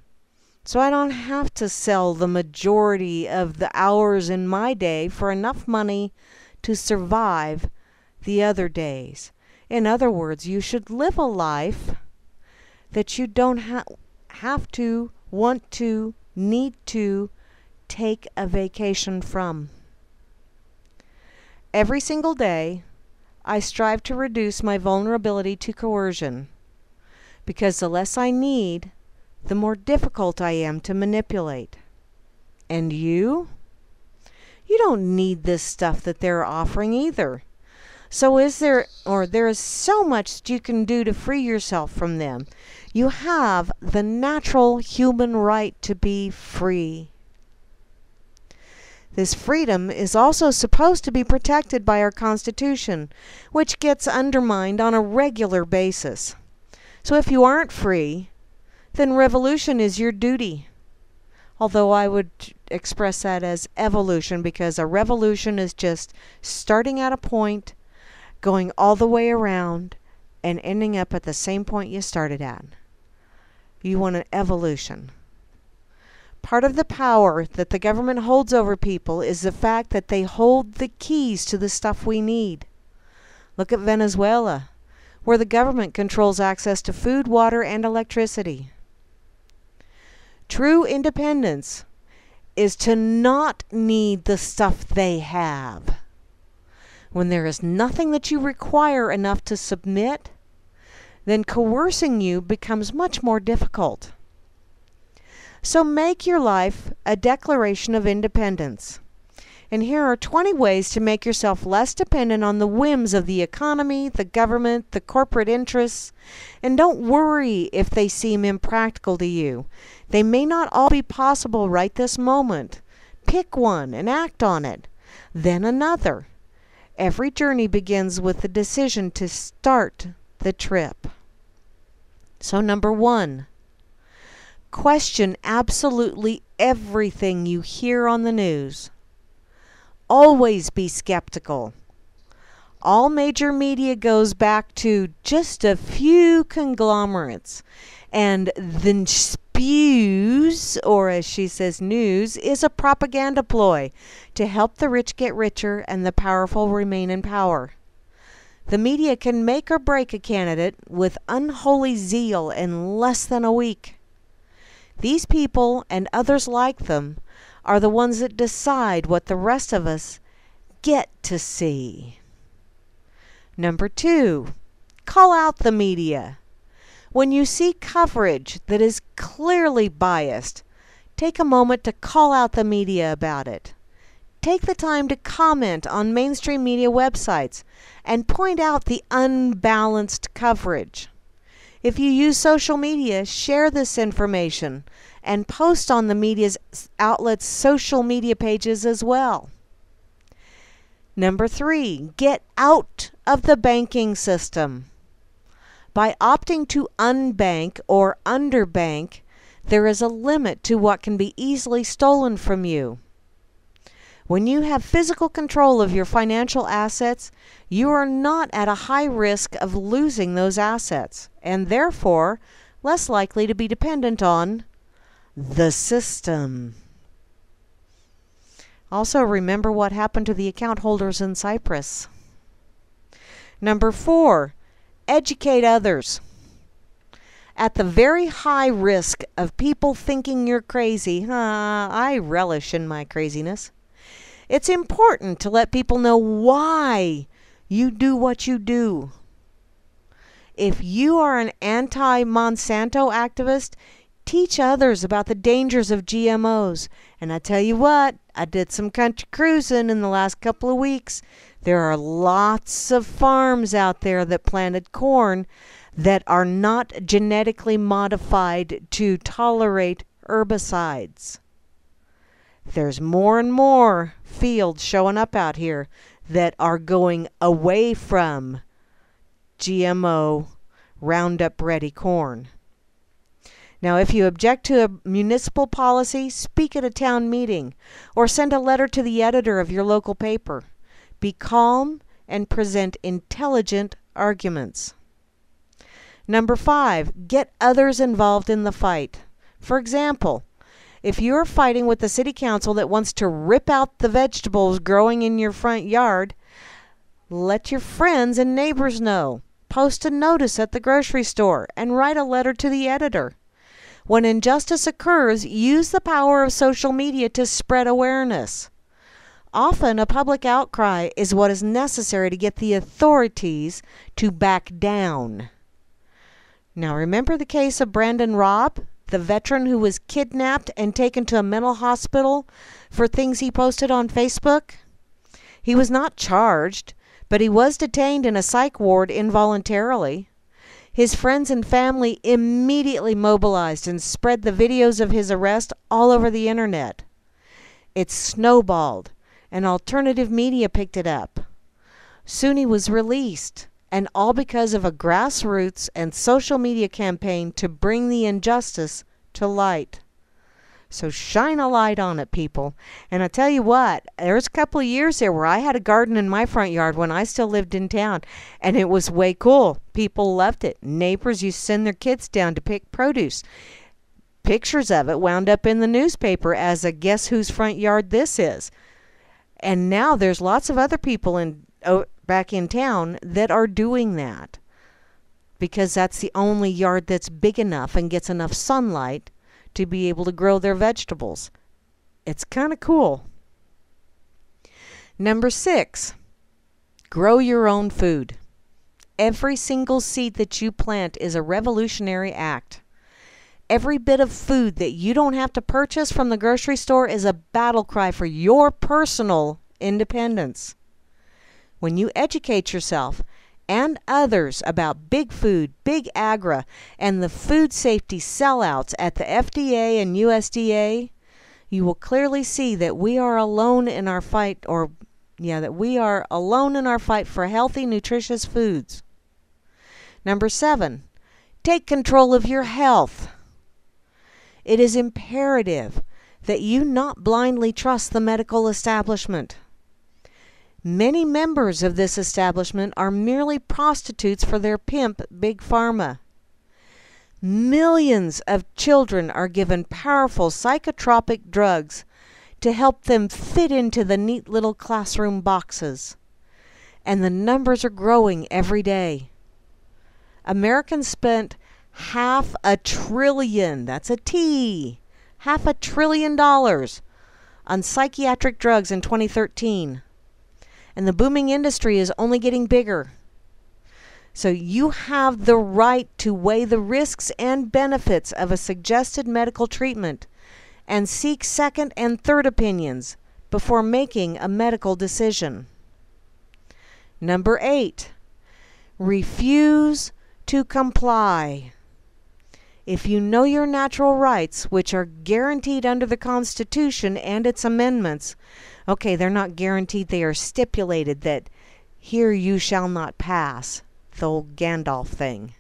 so I don't have to sell the majority of the hours in my day for enough money to survive the other days. In other words, you should live a life that you don't have to, want to, need to take a vacation from. Every single day, I strive to reduce my vulnerability to coercion, because the less I need, the more difficult I am to manipulate. And you? You don't need this stuff that they're offering either. So there is so much that you can do to free yourself from them. You have the natural human right to be free. This freedom is also supposed to be protected by our Constitution, which gets undermined on a regular basis. So if you aren't free, then revolution is your duty. Although I would express that as evolution, because a revolution is just starting at a point, going all the way around, and ending up at the same point you started at. You want an evolution. Part of the power that the government holds over people is the fact that they hold the keys to the stuff we need. Look at Venezuela, where the government controls access to food, water, and electricity. True independence is to not need the stuff they have. When there is nothing that you require enough to submit, then coercing you becomes much more difficult. So make your life a declaration of independence. And here are 20 ways to make yourself less dependent on the whims of the economy, the government, the corporate interests. And don't worry if they seem impractical to you. They may not all be possible right this moment. Pick one and act on it, then another. Every journey begins with the decision to start the trip. So number one, question absolutely everything you hear on the news. Always be skeptical. All major media goes back to just a few conglomerates, and then spews, or as she says, news, is a propaganda ploy to help the rich get richer and the powerful remain in power. The media can make or break a candidate with unholy zeal in less than a week. These people and others like them are the ones that decide what the rest of us get to see. Number two, call out the media. When you see coverage that is clearly biased, take a moment to call out the media about it. Take the time to comment on mainstream media websites and point out the unbalanced coverage. If you use social media, share this information and post on the media outlets' social media pages as well. Number three, get out of the banking system. By opting to unbank or underbank, there is a limit to what can be easily stolen from you. When you have physical control of your financial assets, you are not at a high risk of losing those assets, and therefore less likely to be dependent on the system. Also, remember what happened to the account holders in Cyprus. Number four, educate others. at the very high risk of people thinking you're crazy. I relish in my craziness. It's important to let people know why you do what you do. If you are an anti-Monsanto activist, teach others about the dangers of GMOs. And I tell you what, I did some country cruising in the last couple of weeks. There are lots of farms out there that planted corn that are not genetically modified to tolerate herbicides. There's more and more fields showing up out here that are going away from GMO Roundup Ready corn. Now, if you object to a municipal policy, speak at a town meeting or send a letter to the editor of your local paper. Be calm and present intelligent arguments. Number 5, get others involved in the fight. For example, if you're fighting with the city council that wants to rip out the vegetables growing in your front yard, let your friends and neighbors know. Post a notice at the grocery store and write a letter to the editor. When injustice occurs, use the power of social media to spread awareness. Often, a public outcry is what is necessary to get the authorities to back down. Now, remember the case of Brandon Robb, the veteran who was kidnapped and taken to a mental hospital for things he posted on Facebook? He was not charged, but he was detained in a psych ward involuntarily. His friends and family immediately mobilized and spread the videos of his arrest all over the internet. It snowballed, and alternative media picked it up. Soon he was released, and all because of a grassroots and social media campaign to bring the injustice to light. So shine a light on it, people. And I tell you what, there was a couple of years there where I had a garden in my front yard when I still lived in town, and it was way cool. People loved it. Neighbors used to send their kids down to pick produce. Pictures of it wound up in the newspaper as a guess whose front yard this is. And now there's lots of other people back in town that are doing that, because that's the only yard that's big enough and gets enough sunlight to be able to grow their vegetables. It's kind of cool. Number 6, grow your own food. Every single seed that you plant is a revolutionary act. Every bit of food that you don't have to purchase from the grocery store is a battle cry for your personal independence. When you educate yourself and others about big food, big agra, and the food safety sellouts at the FDA and USDA, you will clearly see that we are alone in our fight, for healthy, nutritious foods. Number 7, take control of your health. It is imperative that you not blindly trust the medical establishment. Many members of this establishment are merely prostitutes for their pimp, Big Pharma. Millions of children are given powerful psychotropic drugs to help them fit into the neat little classroom boxes. And the numbers are growing every day. Americans spent $500 billion, that's a T, $500 billion on psychiatric drugs in 2013. And the booming industry is only getting bigger. So you have the right to weigh the risks and benefits of a suggested medical treatment and seek second and third opinions before making a medical decision. Number 8, refuse to comply. If you know your natural rights, which are guaranteed under the Constitution and its amendments, okay, they're not guaranteed. They are stipulated that here you shall not pass, the old Gandalf thing.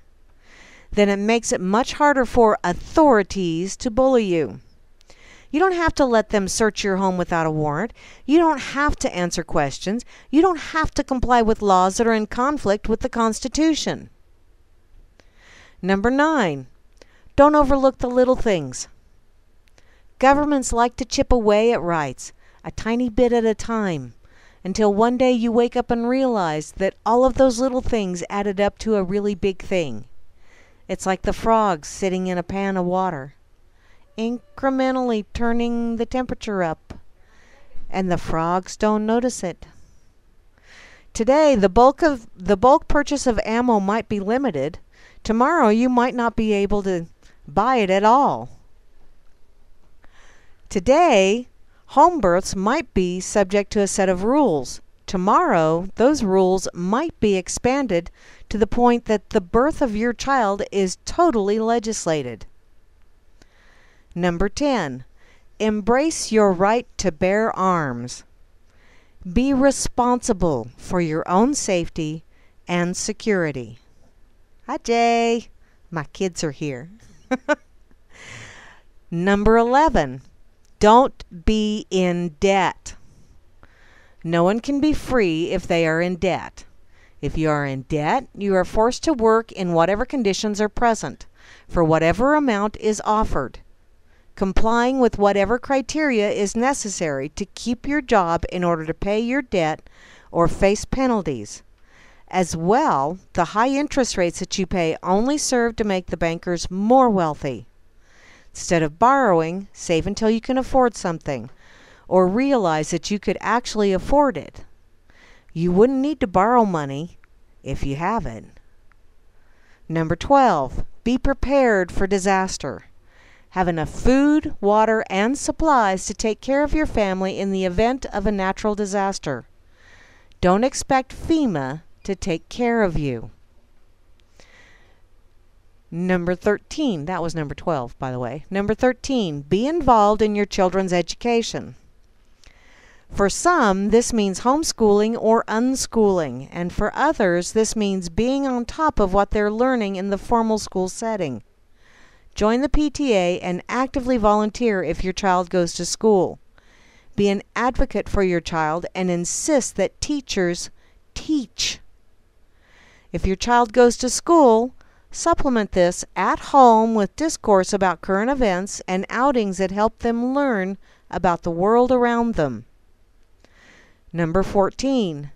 Then it makes it much harder for authorities to bully you. You don't have to let them search your home without a warrant. You don't have to answer questions. You don't have to comply with laws that are in conflict with the Constitution. Number 9, don't overlook the little things. Governments like to chip away at rights, a tiny bit at a time, until one day you wake up and realize that all of those little things added up to a really big thing. It's like the frogs sitting in a pan of water, incrementally turning the temperature up, and the frogs don't notice it. Today, the bulk purchase of ammo might be limited. Tomorrow, you might not be able to buy it at all. Today, home births might be subject to a set of rules. Tomorrow, those rules might be expanded to the point that the birth of your child is totally legislated. Number 10, embrace your right to bear arms. Be responsible for your own safety and security. Hi, Jay. My kids are here. Number 11, don't be in debt. No one can be free if they are in debt. If you are in debt, you are forced to work in whatever conditions are present, for whatever amount is offered, complying with whatever criteria is necessary to keep your job in order to pay your debt or face penalties. As well, the high interest rates that you pay only serve to make the bankers more wealthy. Instead of borrowing, save until you can afford something, or realize that you could actually afford it. You wouldn't need to borrow money if you have it. Number 12, be prepared for disaster. Have enough food, water, and supplies to take care of your family in the event of a natural disaster. Don't expect FEMA to take care of you. Number 13, that was number 12, by the way. Number 13, be involved in your children's education. For some, this means homeschooling or unschooling, and for others, this means being on top of what they're learning in the formal school setting. Join the PTA and actively volunteer if your child goes to school. Be an advocate for your child and insist that teachers teach. If your child goes to school, supplement this at home with discourse about current events and outings that help them learn about the world around them. Number 14,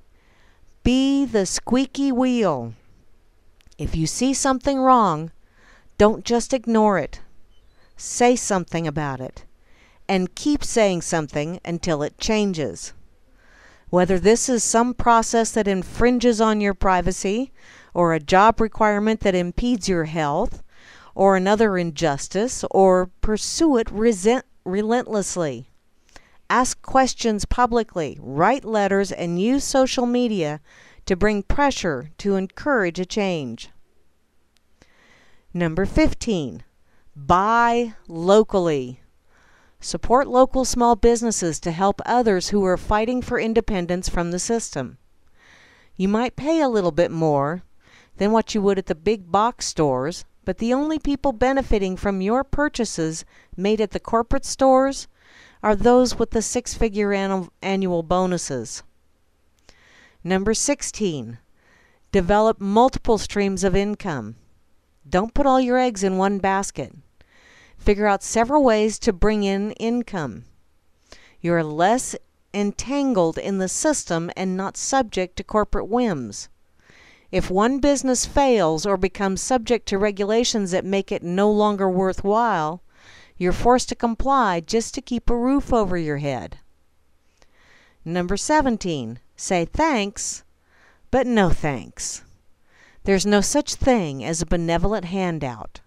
be the squeaky wheel. If you see something wrong, don't just ignore it. Say something about it, and keep saying something until it changes. Whether this is some process that infringes on your privacy, or a job requirement that impedes your health, or another injustice, or pursue it relentlessly. Ask questions publicly, write letters, and use social media to bring pressure to encourage a change. Number 15, buy locally. Support local small businesses to help others who are fighting for independence from the system. You might pay a little bit more than what you would at the big box stores, but the only people benefiting from your purchases made at the corporate stores are those with the six-figure annual bonuses. Number 16, develop multiple streams of income. Don't put all your eggs in one basket. Figure out several ways to bring in income. You're less entangled in the system and not subject to corporate whims. If one business fails or becomes subject to regulations that make it no longer worthwhile, you're forced to comply just to keep a roof over your head. Number 17, say thanks, but no thanks. There's no such thing as a benevolent handout.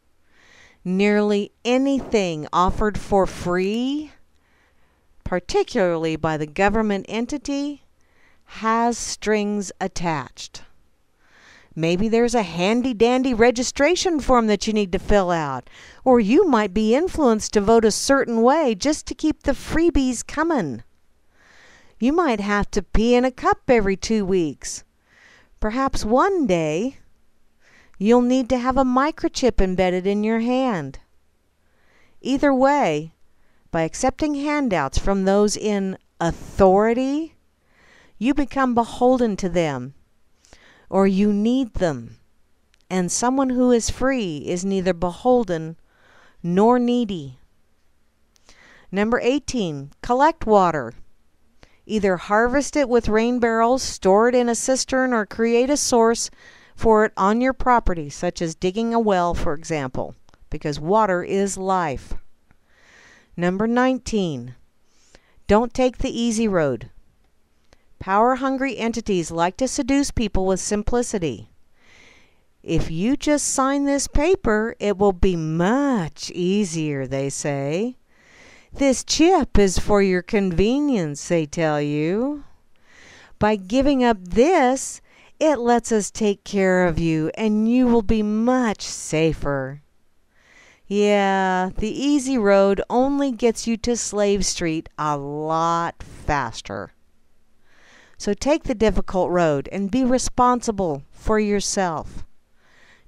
Nearly anything offered for free, particularly by the government entity, has strings attached. Maybe there's a handy-dandy registration form that you need to fill out, or you might be influenced to vote a certain way just to keep the freebies coming. You might have to pee in a cup every 2 weeks. Perhaps one day you'll need to have a microchip embedded in your hand. Either way, by accepting handouts from those in authority, you become beholden to them, or you need them, and someone who is free is neither beholden nor needy. Number 18, collect water. Either harvest it with rain barrels, store it in a cistern, or create a source for it on your property, such as digging a well, for example, because water is life. Number 19. Don't take the easy road. Power-hungry entities like to seduce people with simplicity. If you just sign this paper, it will be much easier, they say. This chip is for your convenience, they tell you. By giving up this, it lets us take care of you, and you will be much safer. Yeah, the easy road only gets you to Slave Street a lot faster. So take the difficult road and be responsible for yourself.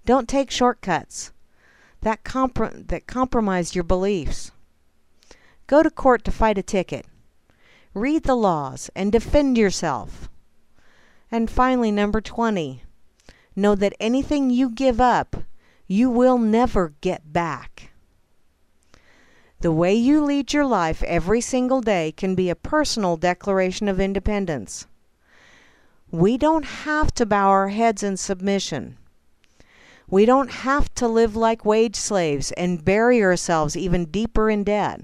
Don't take shortcuts that compromise your beliefs. Go to court to fight a ticket. Read the laws and defend yourself. And finally, number 20. Know that anything you give up, you will never get back. The way you lead your life every single day can be a personal declaration of independence. We don't have to bow our heads in submission. We don't have to live like wage slaves and bury ourselves even deeper in debt.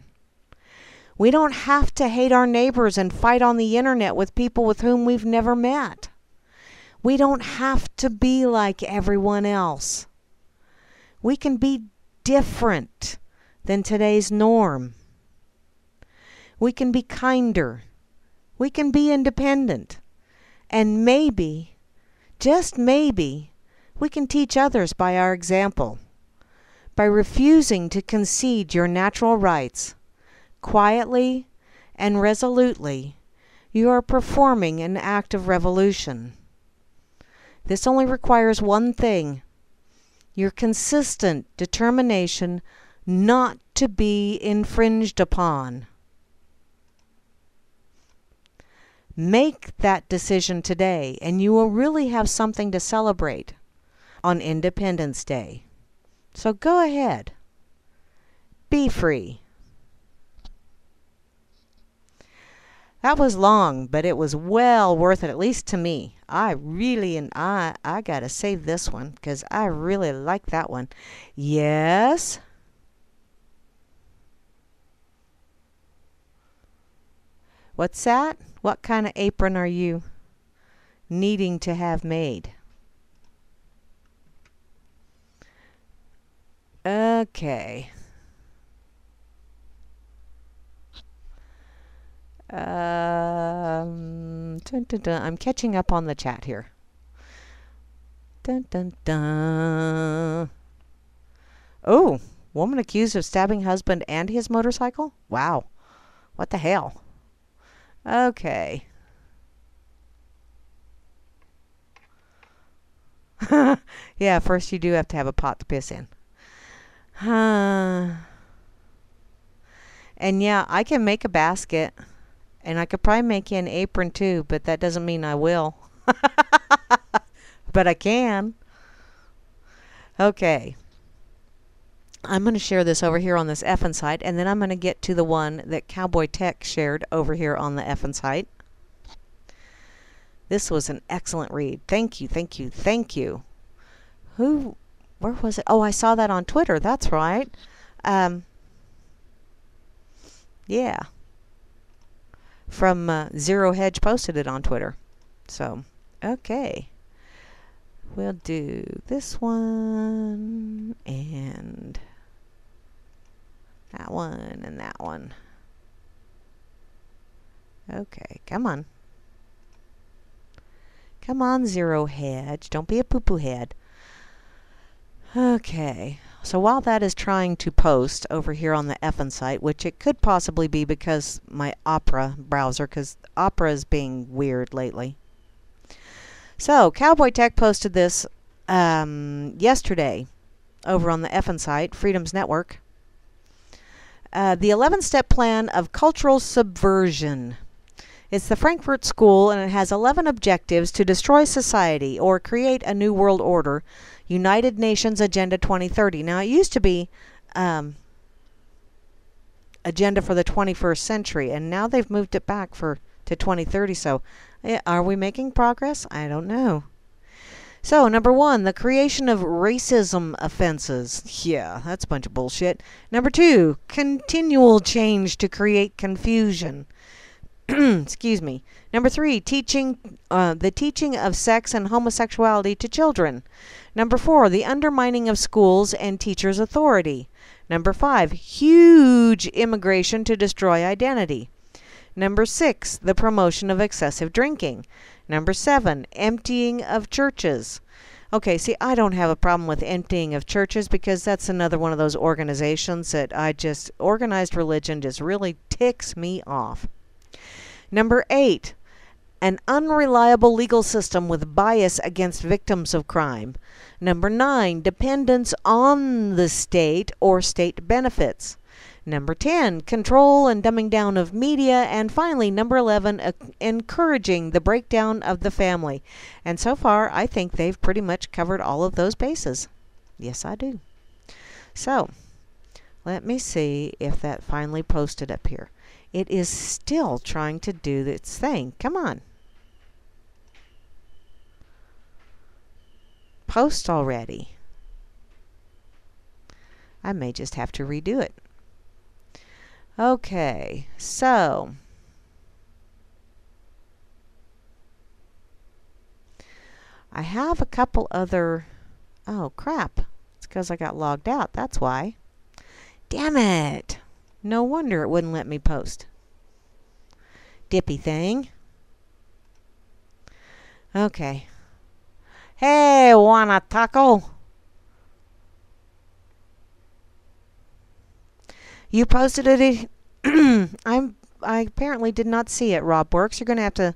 We don't have to hate our neighbors and fight on the internet with people with whom we've never met. We don't have to be like everyone else. We can be different than today's norm. We can be kinder. We can be independent. And maybe, just maybe, we can teach others by our example. By refusing to concede your natural rights, quietly and resolutely, you are performing an act of revolution. This only requires one thing: your consistent determination not to be infringed upon. Make that decision today, and you will really have something to celebrate on Independence Day. So go ahead. Be free. That was long, but it was well worth it, at least to me. I gotta save this one because I really like that one. Yes. What's that? What kind of apron are you needing to have made? Okay. Dun, dun, dun. I'm catching up on the chat here. Dun, dun, dun. Oh, woman accused of stabbing husband and his motorcycle? Wow. What the hell? Okay. Yeah, first you do have to have a pot to piss in. And yeah, I can make a basket. And I could probably make you an apron too, but that doesn't mean I will. But I can. Okay. I'm going to share this over here on this effing site, and then I'm going to get to the one that Cowboy Tech shared over here on the effing site. This was an excellent read. Thank you, thank you, thank you. Where was it? Oh, I saw that on Twitter. That's right. Yeah. From Zero Hedge posted it on Twitter. So, okay. We'll do this one and that one and that one. Okay, come on. Come on, Zero Hedge. Don't be a poo-poo head. Okay. So while that is trying to post over here on the effing site, which it could possibly be because my Opera browser, because Opera is being weird lately. So Cowboy Tech posted this yesterday over on the effing site, Freedom's Network. The 11-step plan of cultural subversion. It's the Frankfurt School, and it has 11 objectives to destroy society or create a new world order. United Nations Agenda 2030. Now, it used to be Agenda for the 21st Century, and now they've moved it back to 2030. So, are we making progress? I don't know. So, number one, the creation of racism offenses. Yeah, that's a bunch of bullshit. Number two, continual change to create confusion. Excuse me. Number three, the teaching of sex and homosexuality to children. Number four, the undermining of schools and teachers' authority. Number five, huge immigration to destroy identity. Number six, the promotion of excessive drinking. Number seven, emptying of churches. Okay, see, I don't have a problem with emptying of churches because that's another one of those organizations that organized religion just really ticks me off. Number eight, an unreliable legal system with bias against victims of crime. Number nine, dependence on the state or state benefits. Number 10, control and dumbing down of media. And finally, number 11, encouraging the breakdown of the family. And so far, I think they've pretty much covered all of those bases. Yes, I do. So, let me see if that finally posted up here. It is still trying to do its thing. Come on. Post already. I may just have to redo it. Okay, so I have a couple other... Oh, crap. It's because I got logged out. That's why. Damn it. No wonder it wouldn't let me post. Dippy thing. Okay. Hey, want a taco? You posted it. I apparently did not see it, Rob Works. You're going to have to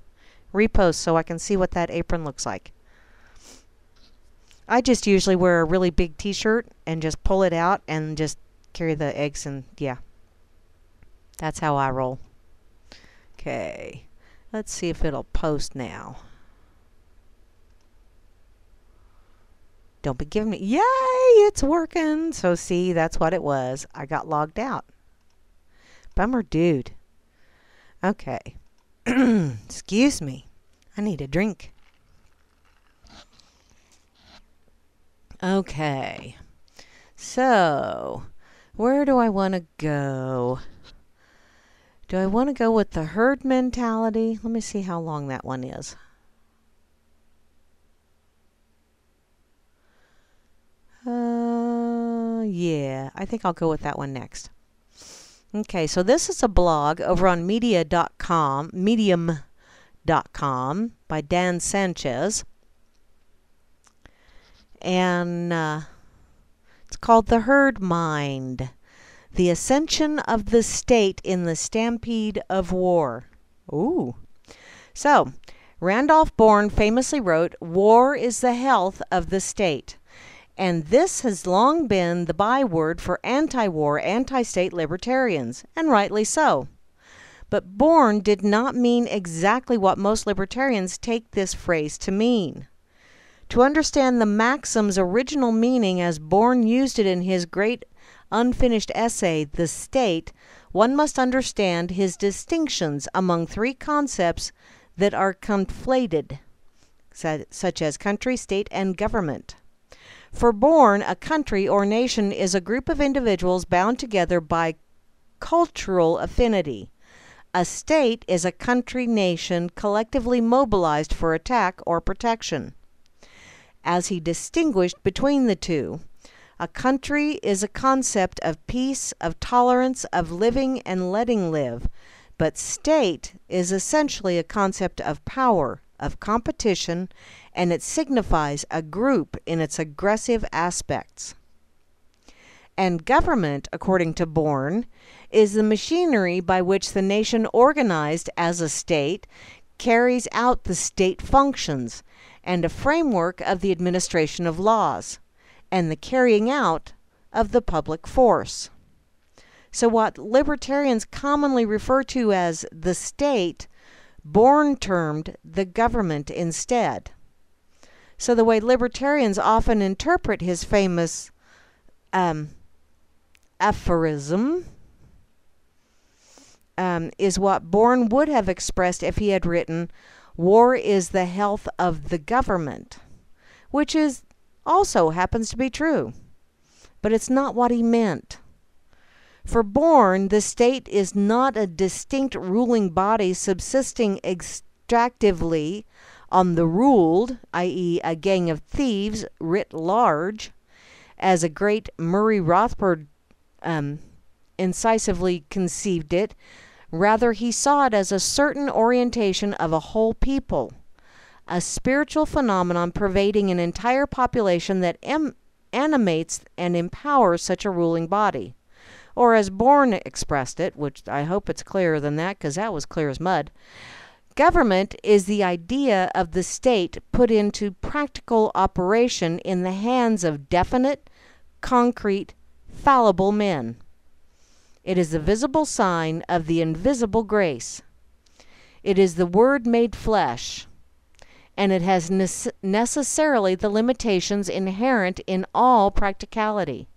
repost so I can see what that apron looks like. I just usually wear a really big t-shirt and just pull it out and just carry the eggs and, yeah. That's how I roll. Okay. Let's see if it'll post now. Don't be giving me... Yay! It's working! So see, that's what it was. I got logged out. Bummer dude. Okay. Excuse me. I need a drink. Okay. So, where do I want to go? Do I want to go with the herd mentality? Let me see how long that one is. Yeah, I think I'll go with that one next. Okay, so this is a blog over on medium.com by Dan Sanchez. And it's called The Herd Mind. The Ascension of the State in the Stampede of War. Ooh. So, Randolph Bourne famously wrote, "War is the health of the state." And this has long been the byword for anti-war, anti-state libertarians, and rightly so. But Bourne did not mean exactly what most libertarians take this phrase to mean. To understand the maxim's original meaning as Bourne used it in his great unfinished essay, The State, one must understand his distinctions among three concepts that are conflated, such as country, state, and government. For Bourne, a country or nation is a group of individuals bound together by cultural affinity. A state is a country, nation collectively mobilized for attack or protection. As he distinguished between the two, a country is a concept of peace, of tolerance, of living and letting live, but state is essentially a concept of power, of competition, and it signifies a group in its aggressive aspects. And government, according to Bourne, is the machinery by which the nation organized as a state carries out the state functions and a framework of the administration of laws and the carrying out of the public force. So what libertarians commonly refer to as the state, Bourne termed the government instead. So the way libertarians often interpret his famous aphorism is what Bourne would have expressed if he had written, "War is the health of the government," which is also happens to be true. But it's not what he meant. For Bourne, the state is not a distinct ruling body subsisting extractively on the ruled, i.e. a gang of thieves writ large, as a great Murray Rothbard incisively conceived it. Rather, he saw it as a certain orientation of a whole people, a spiritual phenomenon pervading an entire population that animates and empowers such a ruling body. Or as Bourne expressed it, which I hope it's clearer than that, because that was clear as mud, government is the idea of the state put into practical operation in the hands of definite, concrete, fallible men. It is the visible sign of the invisible grace. It is the word made flesh, and it has necessarily the limitations inherent in all practicality.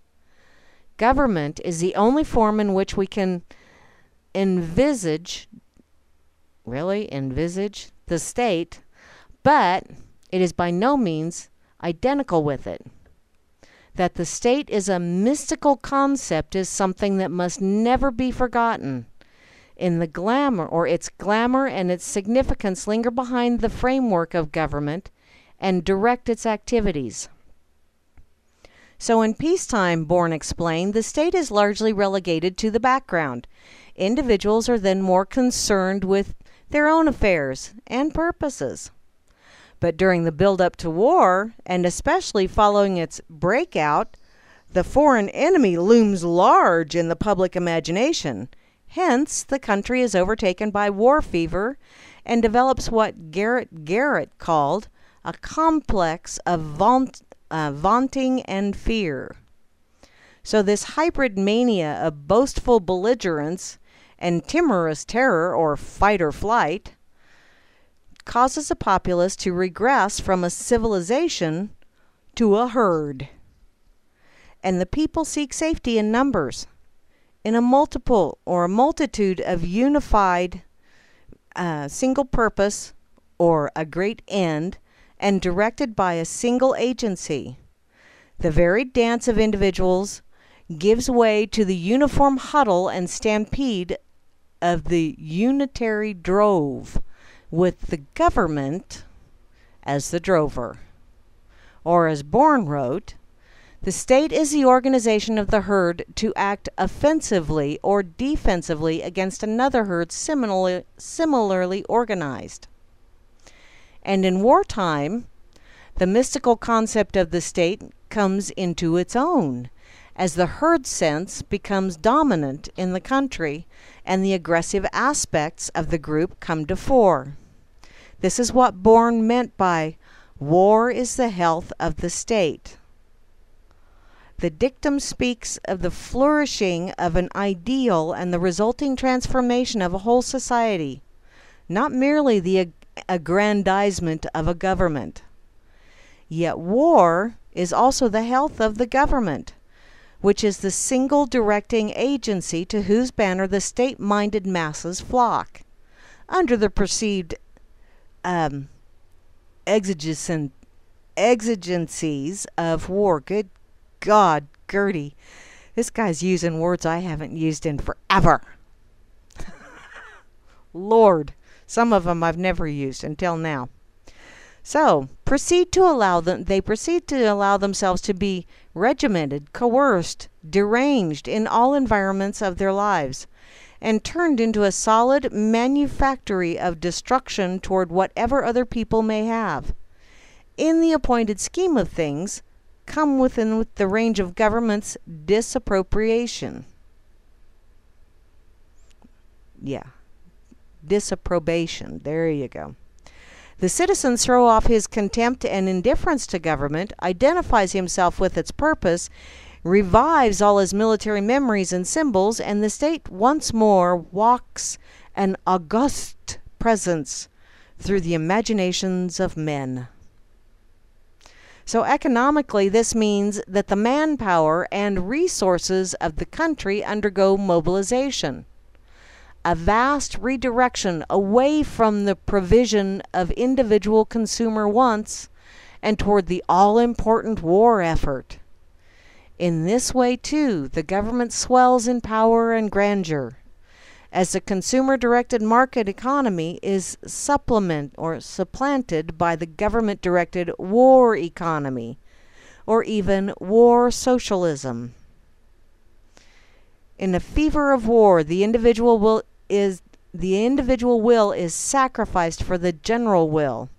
Government is the only form in which we can envisage the state, but it is by no means identical with it. That the state is a mystical concept is something that must never be forgotten. In the glamour, or its glamour and its significance linger behind the framework of government and direct its activities. So in peacetime, Bourne explained, the state is largely relegated to the background. Individuals are then more concerned with their own affairs and purposes. But during the build-up to war, and especially following its breakout, the foreign enemy looms large in the public imagination. Hence, the country is overtaken by war fever and develops what Garrett called a complex of vaunting and fear. So this hybrid mania of boastful belligerence and timorous terror, or fight or flight, causes the populace to regress from a civilization to a herd. And the people seek safety in numbers, in a multiple or a multitude of unified, single purpose or a great end, and directed by a single agency. The varied dance of individuals gives way to the uniform huddle and stampede of the unitary drove, with the government as the drover. Or as Bourne wrote, the state is the organization of the herd to act offensively or defensively against another herd similarly organized. And in wartime, the mystical concept of the state comes into its own, as the herd sense becomes dominant in the country and the aggressive aspects of the group come to fore. This is what Bourne meant by war is the health of the state. The dictum speaks of the flourishing of an ideal and the resulting transformation of a whole society, not merely the aggrandizement of a government. Yet war is also the health of the government, which is the single directing agency to whose banner the state-minded masses flock, under the perceived exigencies of war. Good God, Gertie, this guy's using words I haven't used in forever. Lord. Some of them I've never used until now. So, they proceed to allow themselves to be regimented, coerced, deranged in all environments of their lives, and turned into a solid manufactory of destruction toward whatever other people may have. In the appointed scheme of things, come within the range of government's disappropriation. Yeah. Disapprobation. There you go. The citizen throws off his contempt and indifference to government, identifies himself with its purpose, revives all his military memories and symbols, and the state once more walks an august presence through the imaginations of men. So economically, this means that the manpower and resources of the country undergo mobilization. A vast redirection away from the provision of individual consumer wants and toward the all-important war effort. In this way, too, the government swells in power and grandeur, as the consumer-directed market economy is supplanted by the government-directed war economy, or even war socialism. In a fever of war, the individual will is sacrificed for the general will,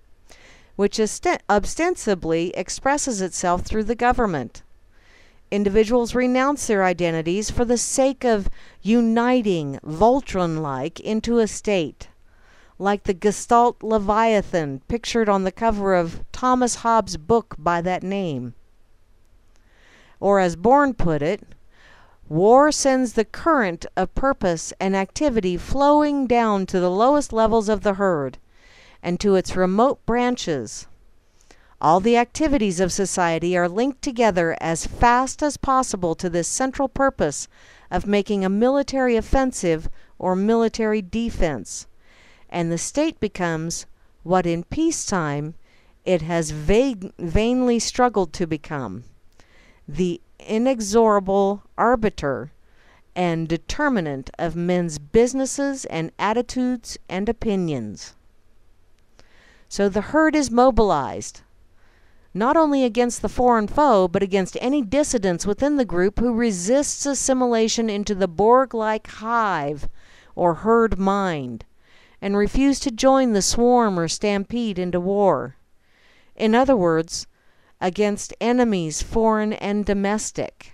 which ostensibly expresses itself through the government. Individuals renounce their identities for the sake of uniting, Voltron-like, into a state, like the Gestalt Leviathan pictured on the cover of Thomas Hobbes' book by that name. Or as Bourne put it, war sends the current of purpose and activity flowing down to the lowest levels of the herd and to its remote branches. All the activities of society are linked together as fast as possible to this central purpose of making a military offensive or military defense, and the state becomes what in peacetime it has vainly struggled to become, the inexorable arbiter and determinant of men's businesses and attitudes and opinions. So the herd is mobilized, not only against the foreign foe, but against any dissidents within the group who resists assimilation into the Borg-like hive or herd mind, and refuse to join the swarm or stampede into war. In other words, against enemies foreign and domestic.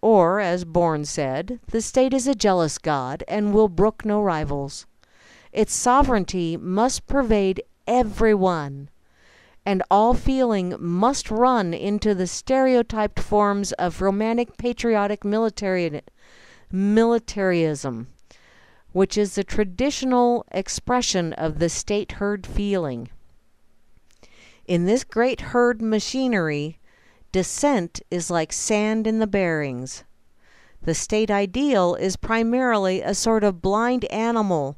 Or, as Bourne said, the state is a jealous god and will brook no rivals. Its sovereignty must pervade everyone, and all feeling must run into the stereotyped forms of romantic patriotic militarism, which is the traditional expression of the state herd feeling. In this great herd machinery, dissent is like sand in the bearings. The state ideal is primarily a sort of blind animal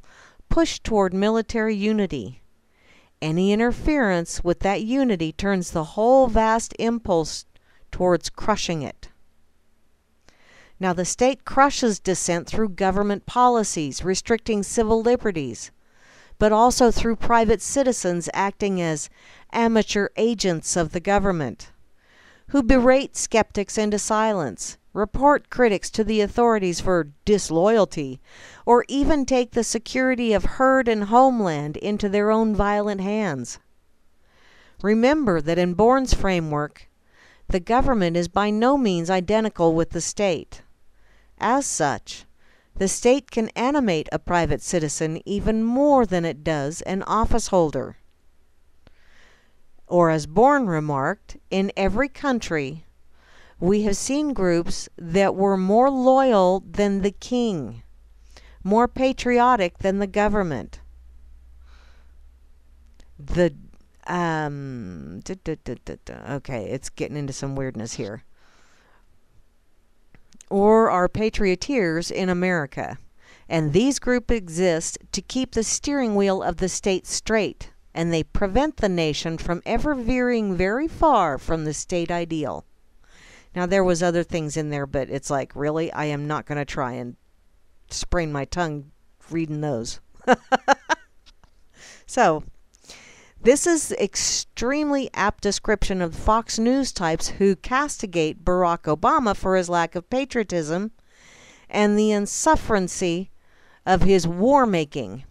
pushed toward military unity. Any interference with that unity turns the whole vast impulse towards crushing it. Now the state crushes dissent through government policies restricting civil liberties, but also through private citizens acting as amateur agents of the government, who berate skeptics into silence, report critics to the authorities for disloyalty, or even take the security of herd and homeland into their own violent hands. Remember that in Bourne's framework, the government is by no means identical with the state. As such, the state can animate a private citizen even more than it does an office holder. Or as Bourne remarked, in every country, we have seen groups that were more loyal than the king, more patriotic than the government. Okay, it's getting into some weirdness here. Or are patrioteers in America, and these groups exist to keep the steering wheel of the state straight, and they prevent the nation from ever veering very far from the state ideal. Now, there was other things in there, but it's like, really? I am not going to try and sprain my tongue reading those. So, this is extremely apt description of Fox News types who castigate Barack Obama for his lack of patriotism and the insufferancy of his war-making.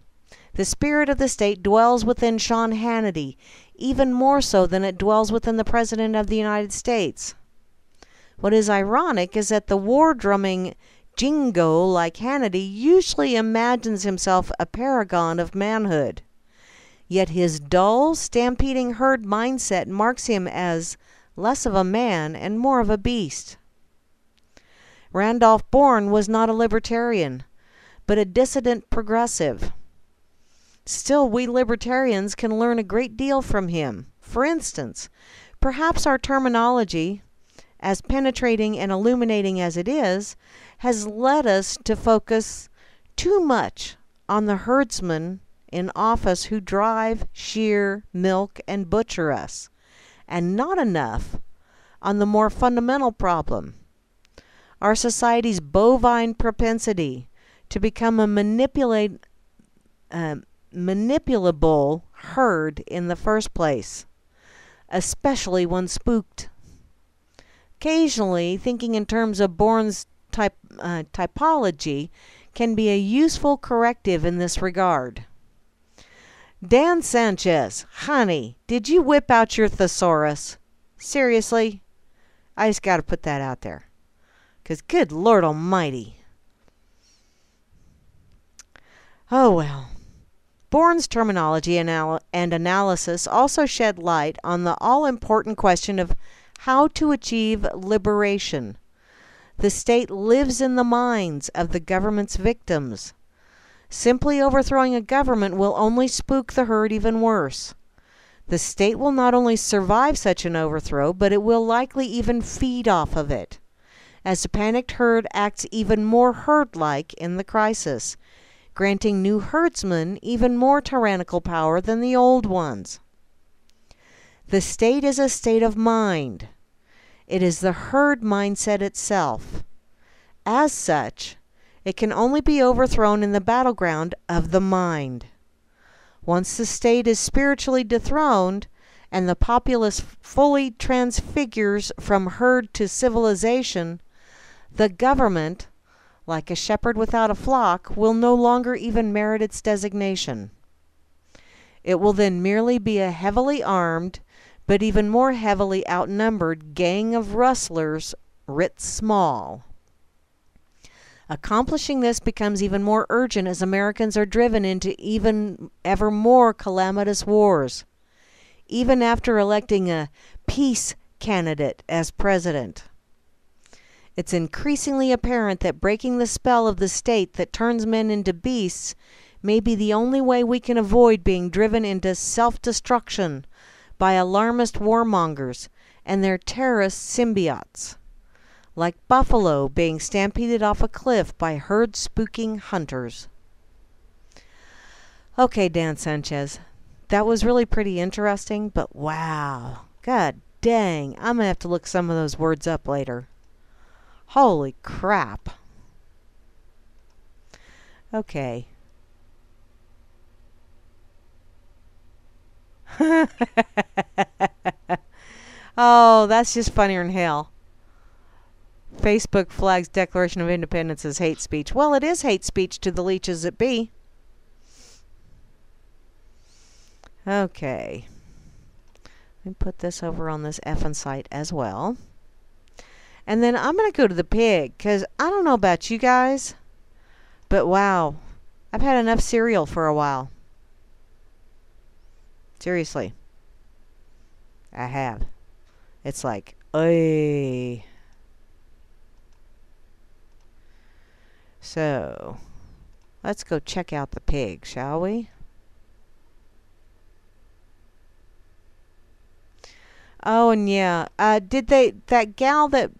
The spirit of the state dwells within Sean Hannity, even more so than it dwells within the President of the United States. What is ironic is that the war-drumming jingo like Hannity usually imagines himself a paragon of manhood. Yet his dull, stampeding herd mindset marks him as less of a man and more of a beast. Randolph Bourne was not a libertarian, but a dissident progressive. Still, we libertarians can learn a great deal from him. For instance, perhaps our terminology, as penetrating and illuminating as it is, has led us to focus too much on the herdsmen in office who drive, shear, milk, and butcher us, and not enough on the more fundamental problem, our society's bovine propensity to become a manipulable herd in the first place, especially when spooked. Occasionally, thinking in terms of Bourne's typology can be a useful corrective in this regard. Dan Sanchez, honey, did you whip out your thesaurus? Seriously? I just got to put that out there. Because good Lord Almighty. Oh well. Bourne's terminology and analysis also shed light on the all-important question of how to achieve liberation. The state lives in the minds of the government's victims. Simply overthrowing a government will only spook the herd even worse. The state will not only survive such an overthrow, but it will likely even feed off of it, as the panicked herd acts even more herd-like in the crisis, granting new herdsmen even more tyrannical power than the old ones. The state is a state of mind. It is the herd mindset itself. As such, it can only be overthrown in the battleground of the mind. Once the state is spiritually dethroned and the populace fully transfigures from herd to civilization, the government, like a shepherd without a flock, will no longer even merit its designation. It will then merely be a heavily armed, but even more heavily outnumbered gang of rustlers, writ small. Accomplishing this becomes even more urgent as Americans are driven into ever more calamitous wars, even after electing a peace candidate as president. It's increasingly apparent that breaking the spell of the state that turns men into beasts may be the only way we can avoid being driven into self-destruction by alarmist warmongers and their terrorist symbiotes, like buffalo being stampeded off a cliff by herd-spooking hunters. Okay, Dan Sanchez, that was really pretty interesting, but wow, god dang, I'm going to have to look some of those words up later. Holy crap. Okay. Oh, that's just funnier than hell. Facebook flags Declaration of Independence as hate speech. Well, it is hate speech to the leeches at B. Okay. Let me put this over on this effing site as well. And then I'm going to go to the pig, because I don't know about you guys, but wow, I've had enough cereal for a while. Seriously. I have. It's like, oy. So, let's go check out the pig, shall we? Oh, and yeah, that gal that,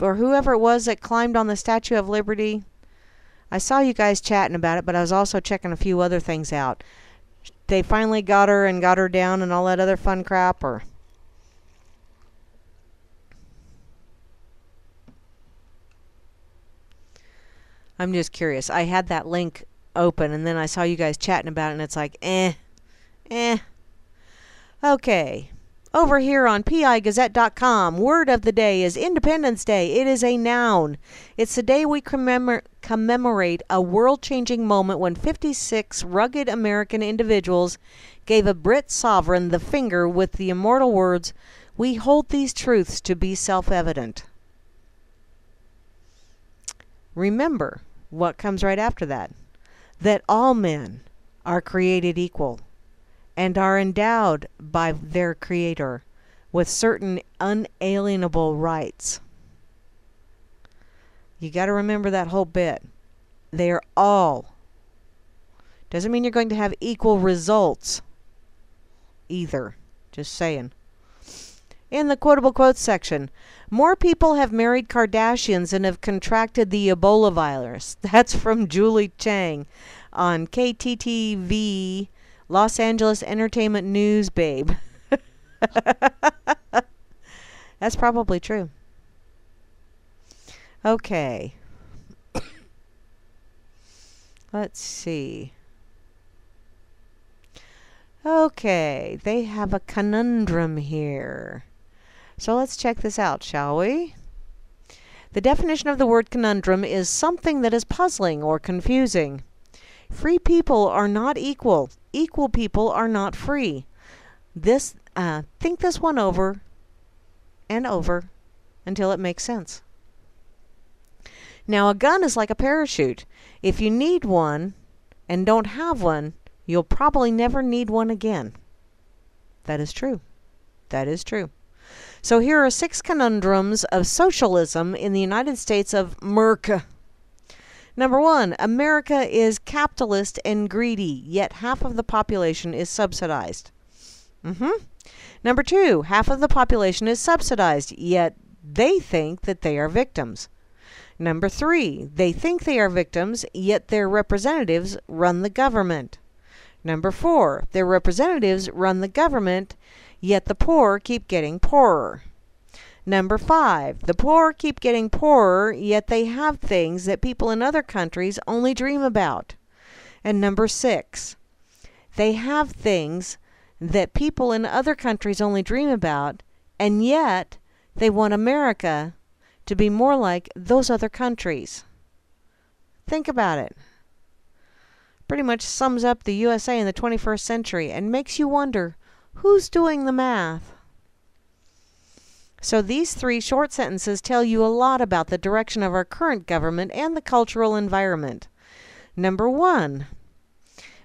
or whoever it was that climbed on the Statue of Liberty, I saw you guys chatting about it, but I was also checking a few other things out. They finally got her and got her down and all that other fun crap, or... I'm just curious. I had that link open, and then I saw you guys chatting about it, and it's like, eh. Okay. Over here on PIGazette.com, word of the day is Independence Day. It is a noun. It's the day we commemorate a world-changing moment when 56 rugged American individuals gave a Brit sovereign the finger with the immortal words, "We hold these truths to be self-evident." Remember what comes right after that, that all men are created equal and are endowed by their Creator with certain unalienable rights. You got to remember that whole bit. They are all. Doesn't mean you're going to have equal results either. Just saying. In the quotable quotes section, more people have married Kardashians and have contracted the Ebola virus. That's from Julie Chang on KTTV Los Angeles Entertainment News, babe. That's probably true. Okay. Let's see. Okay, they have a conundrum here. So let's check this out, shall we? The definition of the word conundrum is something that is puzzling or confusing. Free people are not equal. Equal people are not free. This, think this one over and over until it makes sense. Now, a gun is like a parachute. If you need one and don't have one, you'll probably never need one again. That is true. That is true. So here are 6 conundrums of socialism in the United States of America. Number 1, America is capitalist and greedy, yet half of the population is subsidized. Number 2, half of the population is subsidized, yet they think that they are victims. Number 3, they think they are victims, yet their representatives run the government. Number 4, their representatives run the government, yet the poor keep getting poorer. Number 5, the poor keep getting poorer, yet they have things that people in other countries only dream about. And number 6, they have things that people in other countries only dream about, and yet they want America to be more like those other countries. Think about it. Pretty much sums up the USA in the 21st century and makes you wonder, who's doing the math? So these 3 short sentences tell you a lot about the direction of our current government and the cultural environment. Number 1,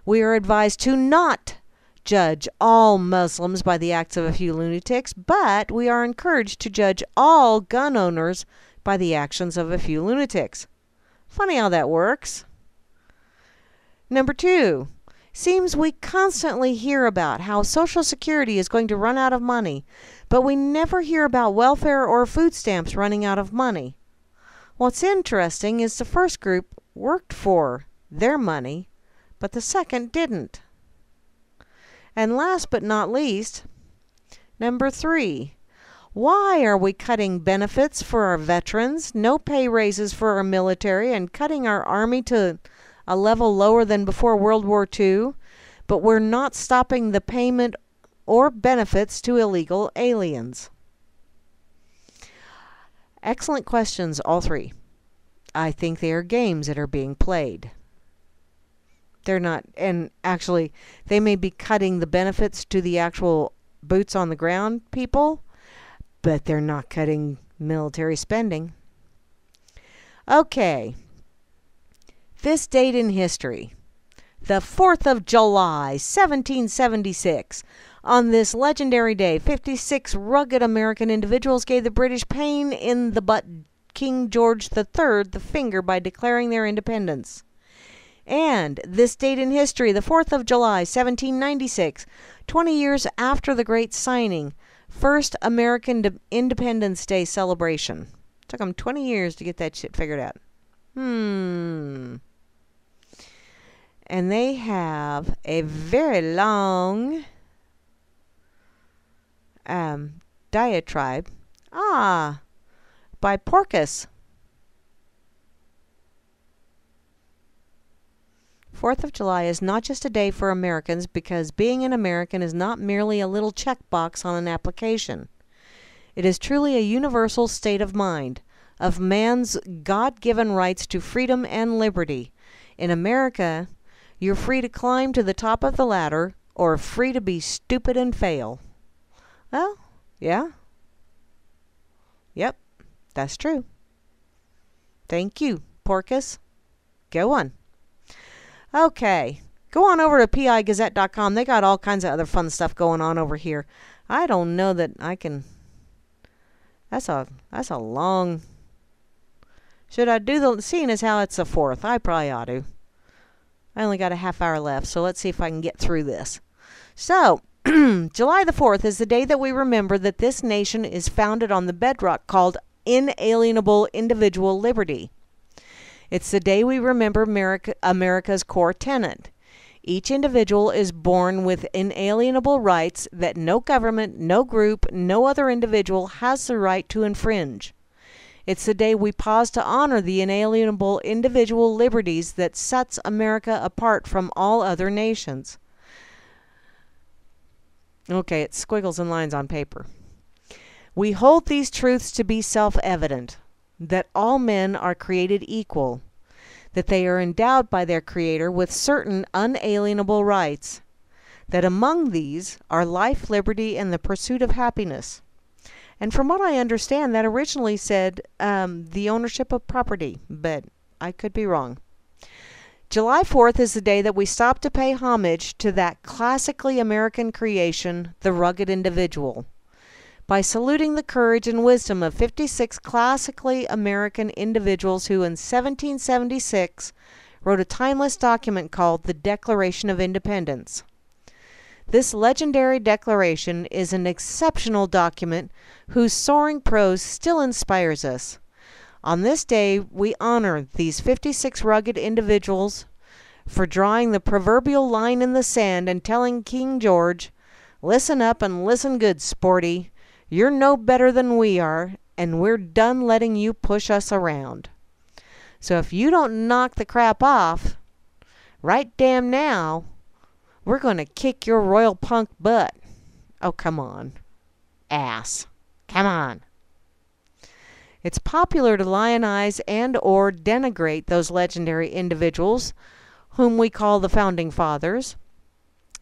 we are advised to not judge all Muslims by the acts of a few lunatics, but we are encouraged to judge all gun owners by the actions of a few lunatics. Funny how that works. Number 2, seems we constantly hear about how Social Security is going to run out of money, but we never hear about welfare or food stamps running out of money. What's interesting is the first group worked for their money, but the second didn't. And last but not least, number 3, why are we cutting benefits for our veterans, no pay raises for our military, and cutting our army to a level lower than before World War II, but we're not stopping the payment or benefits to illegal aliens? Excellent questions, all 3. I think they are games that are being played. They're not, and actually, they may be cutting the benefits to the actual boots on the ground people, but they're not cutting military spending. Okay. This date in history, the 4th of July, 1776. On this legendary day, 56 rugged American individuals gave the British pain in the butt King George III the finger by declaring their independence. And this date in history, the 4th of July, 1796, 20 years after the Great Signing, first American Independence Day celebration. Took them 20 years to get that shit figured out. And they have a very long diatribe by Porcius. 4th of July is not just a day for Americans, because being an American is not merely a little checkbox on an application. It is truly a universal state of mind, of man's God-given rights to freedom and liberty. In America, you're free to climb to the top of the ladder, or free to be stupid and fail. Well, yeah. Yep, that's true. Thank you, Porcius. Go on. Okay, go on over to PIGazette.com. They got all kinds of other fun stuff going on over here. I don't know that I can... That's a long... Should I do the... Seeing as how it's the 4th, I probably ought to. I only got a half hour left, so let's see if I can get through this. So, July the 4th is the day that we remember that this nation is founded on the bedrock called inalienable individual liberty. It's the day we remember America's core tenet. Each individual is born with inalienable rights that no government, no group, no other individual has the right to infringe. It's the day we pause to honor the inalienable individual liberties that sets America apart from all other nations. Okay, it's squiggles and lines on paper. We hold these truths to be self-evident, that all men are created equal, that they are endowed by their Creator with certain unalienable rights, that among these are life, liberty, and the pursuit of happiness. And from what I understand, that originally said the ownership of property, but I could be wrong. July 4th is the day that we stop to pay homage to that classically American creation, the rugged individual, by saluting the courage and wisdom of 56 classically American individuals who in 1776 wrote a timeless document called the Declaration of Independence. This legendary declaration is an exceptional document whose soaring prose still inspires us. On this day, we honor these 56 rugged individuals for drawing the proverbial line in the sand and telling King George, "Listen up and listen good, sporty. You're no better than we are, and we're done letting you push us around. So if you don't knock the crap off, right damn now, we're going to kick your royal punk butt." Oh, come on. Ass. Come on. It's popular to lionize and or denigrate those legendary individuals whom we call the Founding Fathers.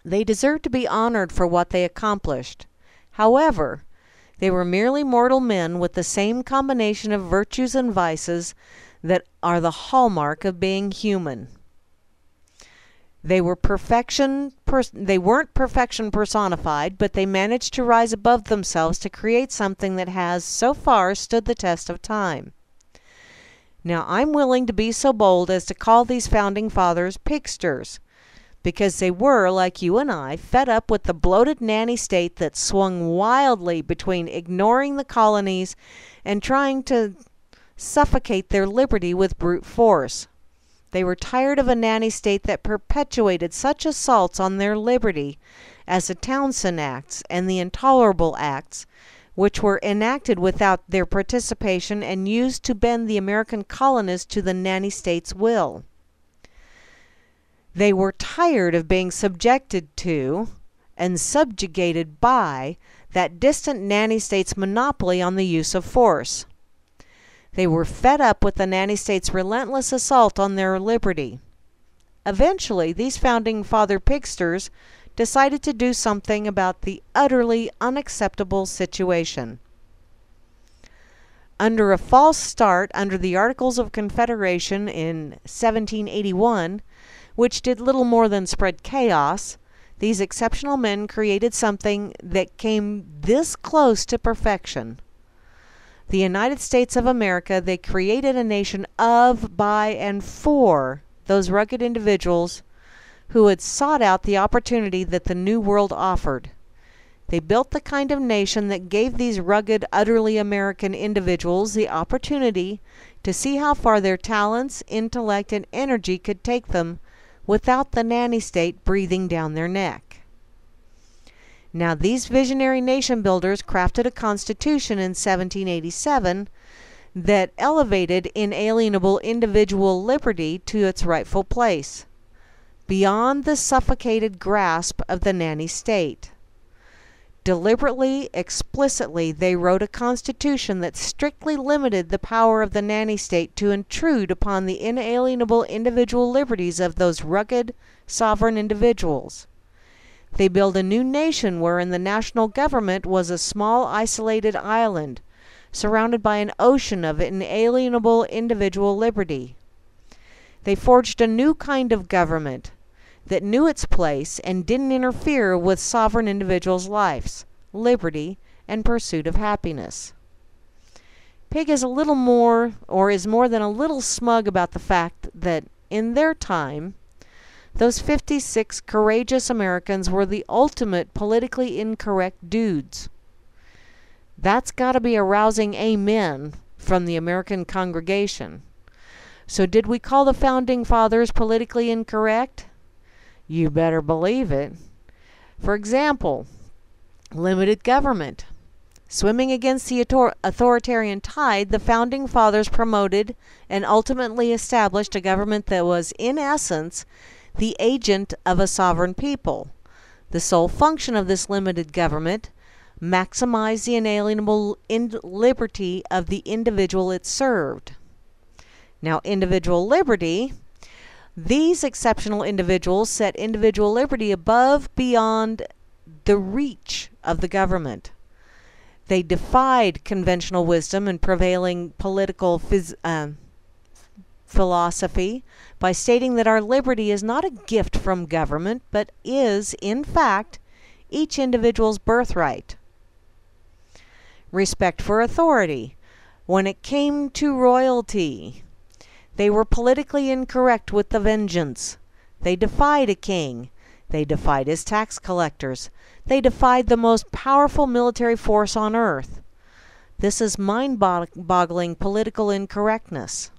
They deserve to be honored for what they accomplished. However, they were merely mortal men with the same combination of virtues and vices that are the hallmark of being human. They weren't perfection personified, but they managed to rise above themselves to create something that has so far stood the test of time. Now, I'm willing to be so bold as to call these Founding Fathers pigsters, because they were, like you and I, fed up with the bloated nanny state that swung wildly between ignoring the colonies and trying to suffocate their liberty with brute force. They were tired of a nanny state that perpetuated such assaults on their liberty as the Townsend Acts and the Intolerable Acts, which were enacted without their participation and used to bend the American colonists to the nanny state's will. They were tired of being subjected to and subjugated by that distant nanny state's monopoly on the use of force. They were fed up with the nanny state's relentless assault on their liberty. Eventually, these Founding Father pigsters decided to do something about the utterly unacceptable situation. Under a false start under the Articles of Confederation in 1781, which did little more than spread chaos, these exceptional men created something that came this close to perfection. The United States of America, they created a nation of, by, and for those rugged individuals who had sought out the opportunity that the New World offered. They built the kind of nation that gave these rugged, utterly American individuals the opportunity to see how far their talents, intellect, and energy could take them without the nanny state breathing down their neck. Now, these visionary nation builders crafted a constitution in 1787 that elevated inalienable individual liberty to its rightful place, beyond the suffocated grasp of the nanny state. Deliberately, explicitly, they wrote a constitution that strictly limited the power of the nanny state to intrude upon the inalienable individual liberties of those rugged, sovereign individuals. They built a new nation wherein the national government was a small isolated island surrounded by an ocean of inalienable individual liberty. They forged a new kind of government that knew its place and didn't interfere with sovereign individuals' lives, liberty, and pursuit of happiness. Pig is more than a little smug about the fact that in their time, those 56 courageous Americans were the ultimate politically incorrect dudes. That's got to be a rousing amen from the American congregation. So did we call the Founding Fathers politically incorrect? You better believe it. For example, limited government. Swimming against the authoritarian tide, the Founding Fathers promoted and ultimately established a government that was, in essence, the agent of a sovereign people. The sole function of this limited government, maximize the inalienable liberty of the individual it served. Now, individual liberty, these exceptional individuals set individual liberty above, beyond the reach of the government. They defied conventional wisdom and prevailing political philosophy by stating that our liberty is not a gift from government, but is, in fact, each individual's birthright. Respect for authority. When it came to royalty, they were politically incorrect with a vengeance. They defied a king. They defied his tax collectors. They defied the most powerful military force on earth. This is mind-boggling political incorrectness.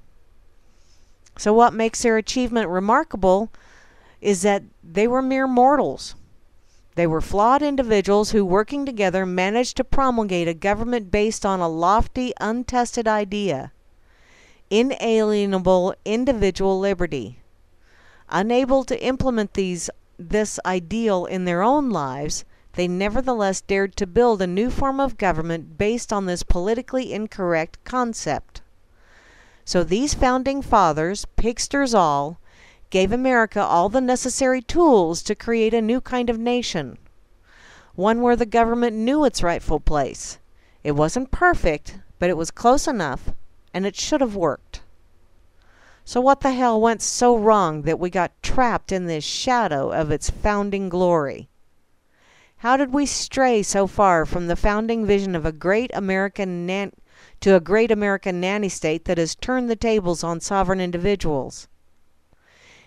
So what makes their achievement remarkable is that they were mere mortals. They were flawed individuals who, working together, managed to promulgate a government based on a lofty, untested idea: inalienable individual liberty. Unable to implement this ideal in their own lives, they nevertheless dared to build a new form of government based on this politically incorrect concept. So these Founding Fathers, pigsters all, gave America all the necessary tools to create a new kind of nation, one where the government knew its rightful place. It wasn't perfect, but it was close enough, and it should have worked. So what the hell went so wrong that we got trapped in this shadow of its founding glory? How did we stray so far from the founding vision of a great American nanny state that has turned the tables on sovereign individuals?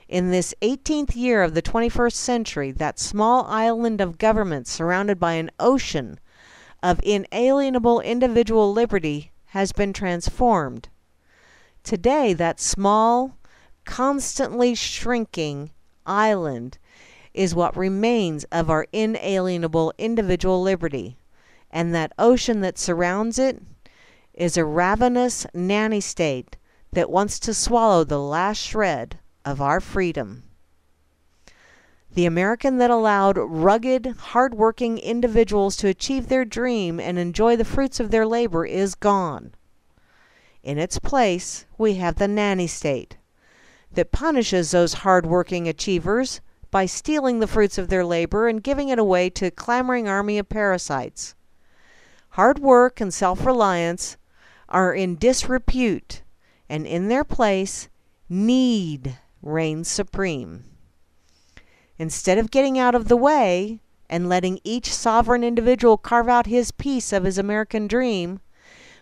In this 18th year of the 21st century, that small island of government surrounded by an ocean of inalienable individual liberty has been transformed. Today, that small, constantly shrinking island is what remains of our inalienable individual liberty, and that ocean that surrounds it is a ravenous nanny state that wants to swallow the last shred of our freedom. The American that allowed rugged, hard-working individuals to achieve their dream and enjoy the fruits of their labor is gone. In its place, we have the nanny state that punishes those hard-working achievers by stealing the fruits of their labor and giving it away to a clamoring army of parasites. Hard work and self-reliance are in disrepute, and in their place, need reigns supreme. Instead of getting out of the way and letting each sovereign individual carve out his piece of his American dream,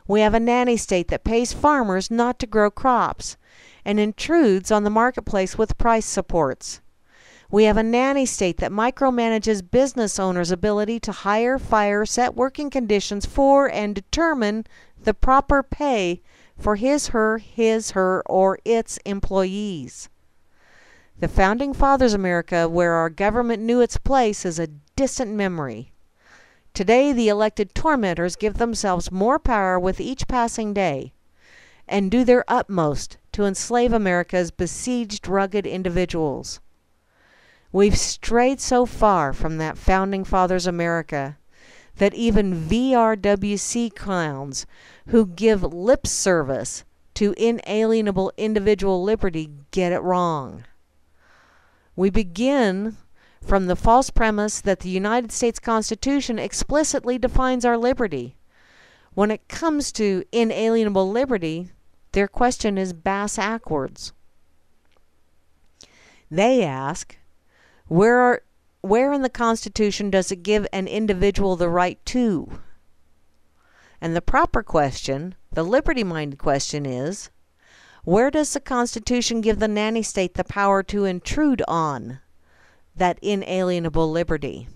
we have a nanny state that pays farmers not to grow crops and intrudes on the marketplace with price supports. We have a nanny state that micromanages business owners' ability to hire, fire, set working conditions for, and determine the proper pay for his, her, or its employees. The Founding Fathers America, where our government knew its place, is a distant memory. Today, the elected tormentors give themselves more power with each passing day and do their utmost to enslave America's besieged, rugged individuals. We've strayed so far from that Founding Fathers America that even VRWC clowns who give lip service to inalienable individual liberty get it wrong. We begin from the false premise that the United States Constitution explicitly defines our liberty. When it comes to inalienable liberty, their question is bass-ackwards. They ask, where in the Constitution does it give an individual the right to? And the proper question, the liberty-minded question, is, where does the Constitution give the nanny state the power to intrude on that inalienable liberty?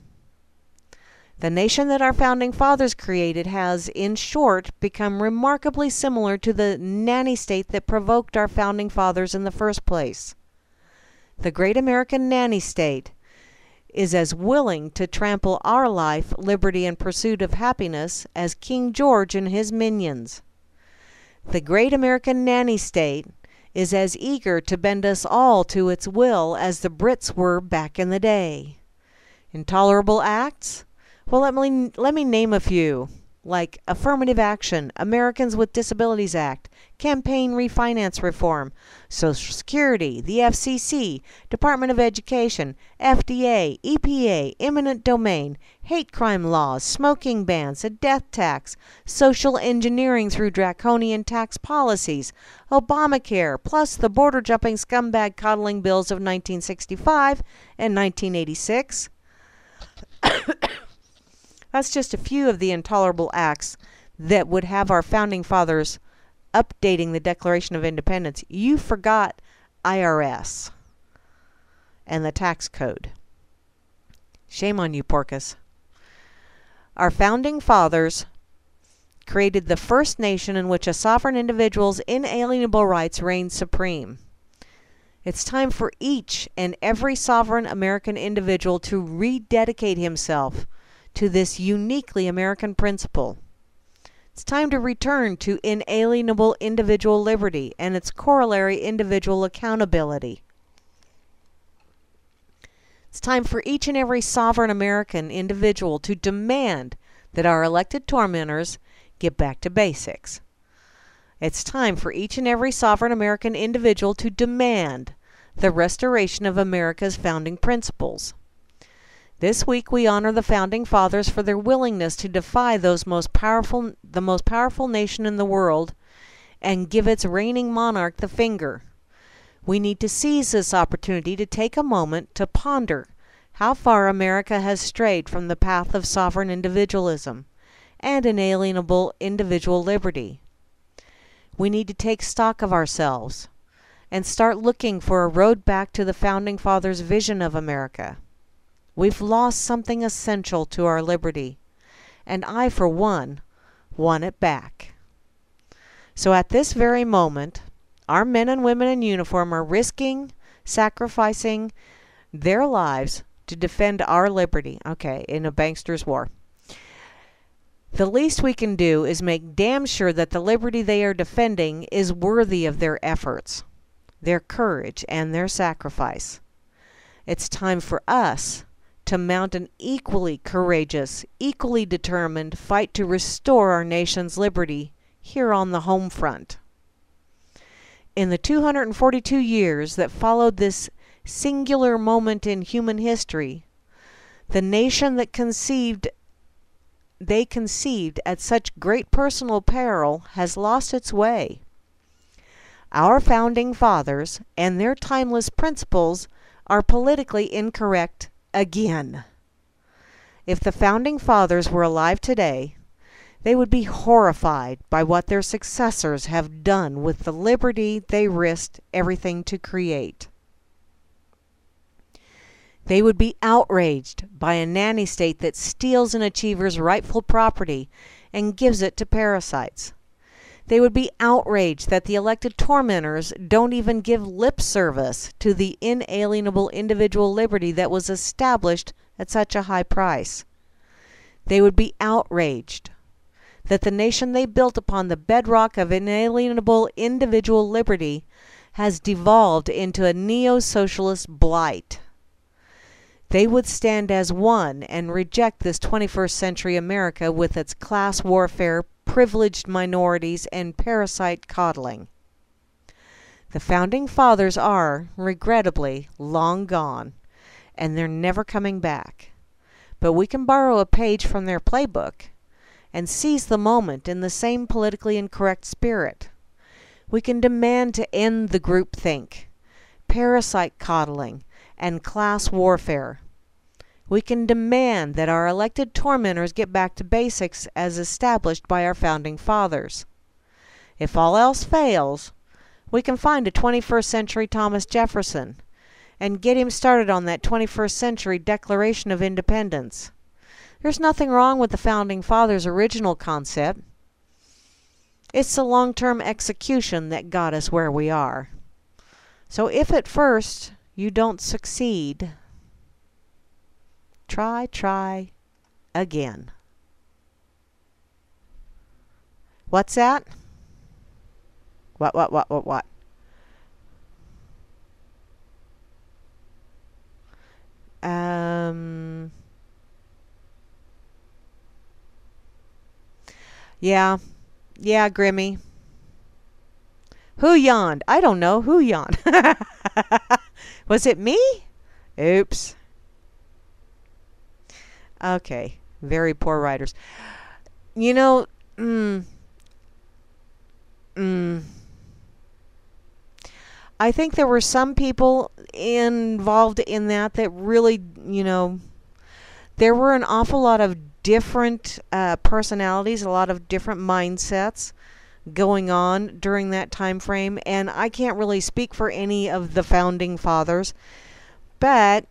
The nation that our Founding Fathers created has, in short, become remarkably similar to the nanny state that provoked our Founding Fathers in the first place. the great American nanny state, is as willing to trample our life, liberty, and pursuit of happiness as King George and his minions. The great American nanny state is as eager to bend us all to its will as the Brits were back in the day. Intolerable acts? Well, let me name a few, like Affirmative Action, Americans with Disabilities Act, Campaign Refinance Reform, Social Security, the FCC, Department of Education, FDA, EPA, Eminent Domain, hate crime laws, smoking bans, a death tax, social engineering through draconian tax policies, Obamacare, plus the border-jumping scumbag coddling bills of 1965 and 1986. That's just a few of the intolerable acts that would have our Founding Fathers updating the Declaration of Independence. You forgot IRS and the tax code. Shame on you, Porcus. Our Founding Fathers created the first nation in which a sovereign individual's inalienable rights reigned supreme. It's time for each and every sovereign American individual to rededicate himself to this uniquely American principle. It's time to return to inalienable individual liberty and its corollary, individual accountability. It's time for each and every sovereign American individual to demand that our elected tormentors get back to basics. It's time for each and every sovereign American individual to demand the restoration of America's founding principles. This week we honor the Founding Fathers for their willingness to defy the most powerful nation in the world and give its reigning monarch the finger. We need to seize this opportunity to take a moment to ponder how far America has strayed from the path of sovereign individualism and inalienable individual liberty. We need to take stock of ourselves and start looking for a road back to the Founding Fathers' vision of America. We've lost something essential to our liberty, and I, for one, want it back. So at this very moment, our men and women in uniform are risking, sacrificing their lives to defend our liberty, okay, in a bankster's war. The least we can do is make damn sure that the liberty they are defending is worthy of their efforts, their courage, and their sacrifice. It's time for us to mount an equally courageous, equally determined fight to restore our nation's liberty here on the home front. In the 242 years that followed this singular moment in human history, the nation that they conceived at such great personal peril has lost its way. Our Founding Fathers and their timeless principles are politically incorrect again. If the Founding Fathers were alive today, they would be horrified by what their successors have done with the liberty they risked everything to create. They would be outraged by a nanny state that steals an achiever's rightful property and gives it to parasites. They would be outraged that the elected tormentors don't even give lip service to the inalienable individual liberty that was established at such a high price. They would be outraged that the nation they built upon the bedrock of inalienable individual liberty has devolved into a neo-socialist blight. They would stand as one and reject this 21st century America with its class warfare, privileged minorities, and parasite coddling. The Founding Fathers are, regrettably, long gone, and they're never coming back. But we can borrow a page from their playbook and seize the moment in the same politically incorrect spirit. We can demand to end the groupthink, parasite coddling, and class warfare. We can demand that our elected tormentors get back to basics as established by our Founding Fathers. If all else fails, we can find a 21st century Thomas Jefferson and get him started on that 21st century Declaration of Independence. There's nothing wrong with the Founding Fathers' original concept. It's the long-term execution that got us where we are. So if at first you don't succeed, try again. What's that? What? Yeah, Grimmy. Who yawned? I don't know. Who yawned? Was it me? Oops. Okay. Very poor writers. You know, I think there were some people involved in that really, you know, there were an awful lot of different personalities, a lot of different mindsets going on during that time frame, and I can't really speak for any of the founding fathers, but,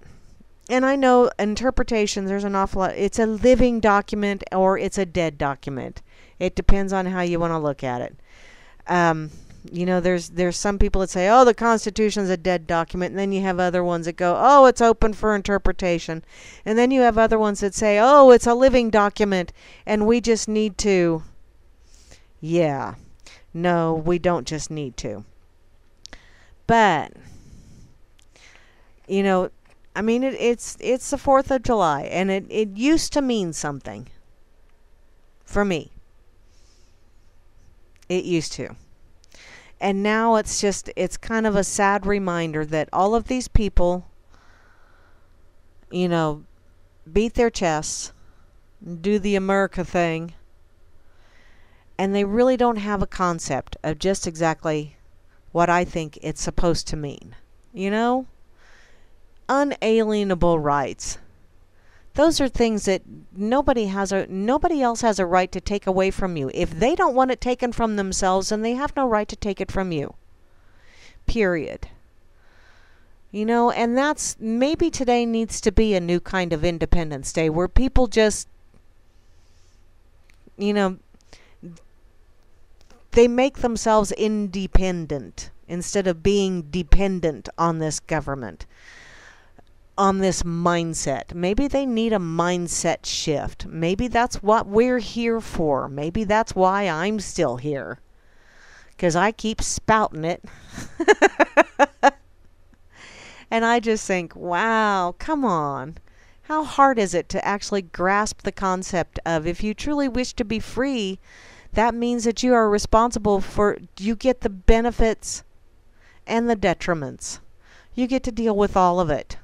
and I know interpretations, there's an awful lot, it's a living document or it's a dead document. It depends on how you want to look at it. You know, there's some people that say, oh, the Constitution's a dead document, and then you have other ones that go, oh, it's open for interpretation, and then you have other ones that say, oh, it's a living document, and we just need to. Yeah, no, we don't just need to. But, you know, I mean, it's the 4th of July, and it used to mean something for me. It used to. And now it's just, it's kind of a sad reminder that all of these people, you know, beat their chests, do the America thing, and they really don't have a concept of just exactly what I think it's supposed to mean. You know? Unalienable rights. Those are things that nobody else has a right to take away from you. If they don't want it taken from themselves, then they have no right to take it from you. Period. You know, and that's, maybe today needs to be a new kind of Independence Day where people just, you know, they make themselves independent instead of being dependent on this government, on this mindset. Maybe they need a mindset shift. Maybe that's what we're here for. Maybe that's why I'm still here, because I keep spouting it. And I just think, wow, come on. How hard is it to actually grasp the concept of, if you truly wish to be free, that means that you are responsible for, you get the benefits and the detriments. You get to deal with all of it.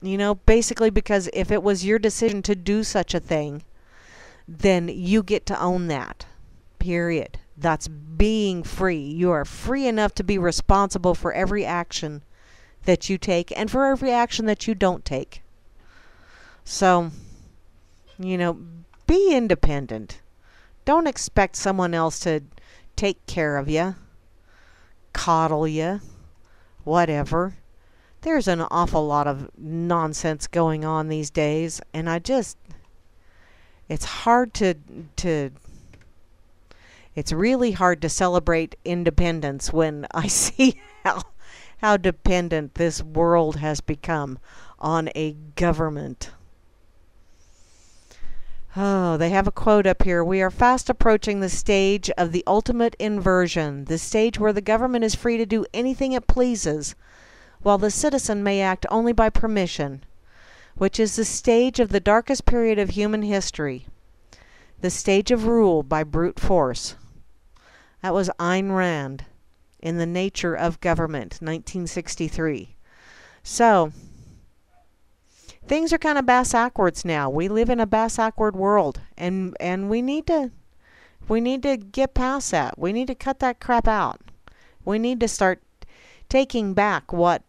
You know, basically, because if it was your decision to do such a thing, then you get to own that. Period. That's being free. You are free enough to be responsible for every action that you take and for every action that you don't take. So, you know, be independent. Don't expect someone else to take care of you, coddle you, whatever. There's an awful lot of nonsense going on these days, and I just, it's hard to it's really hard to celebrate independence when I see how dependent this world has become on a government. Oh, they have a quote up here. We are fast approaching the stage of the ultimate inversion, the stage where the government is free to do anything it pleases, while the citizen may act only by permission, which is the stage of the darkest period of human history, the stage of rule by brute force. That was Ayn Rand in The Nature of Government, 1963. So, things are kind of bass-ackwards now. We live in a bass-ackward world, and we need to get past that. We need to cut that crap out. We need to start taking back what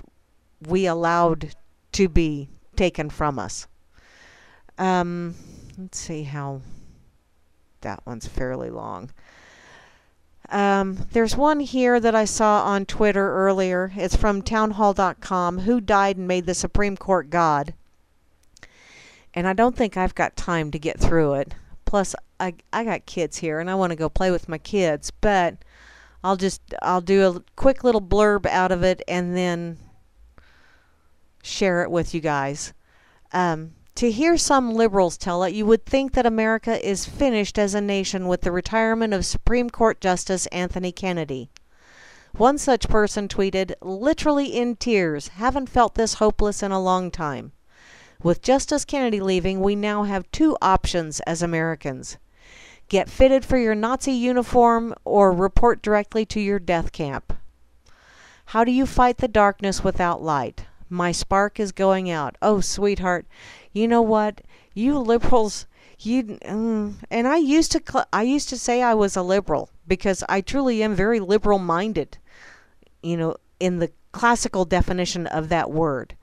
we allowed to be taken from us. Let's see how that one's fairly long. There's one here that I saw on Twitter earlier. It's from townhall.com. Who died and made the Supreme Court God? And I don't think I've got time to get through it. Plus, I got kids here and I want to go play with my kids, but I'll do a quick little blurb out of it, and then share it with you guys. To hear some liberals tell it, you would think that America is finished as a nation with the retirement of Supreme Court Justice Anthony Kennedy. One such person tweeted, "Literally in tears, haven't felt this hopeless in a long time. With Justice Kennedy leaving, we now have two options as Americans. Get fitted for your Nazi uniform or report directly to your death camp. How do you fight the darkness without light? My spark is going out." Oh, sweetheart, you know what? You liberals, and I used to say I was a liberal because I truly am very liberal-minded, you know, in the classical definition of that word.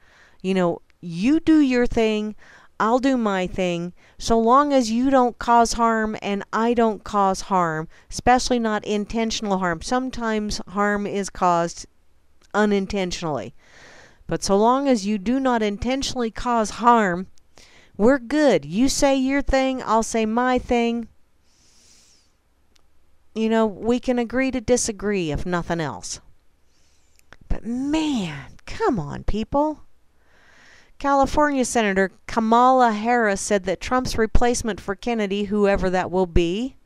You know, you do your thing, I'll do my thing, so long as you don't cause harm and I don't cause harm, especially not intentional harm. Sometimes harm is caused unintentionally. But so long as you do not intentionally cause harm, we're good. You say your thing, I'll say my thing. You know, we can agree to disagree if nothing else. But man, come on, people. California Senator Kamala Harris said that Trump's replacement for Kennedy, whoever that will be,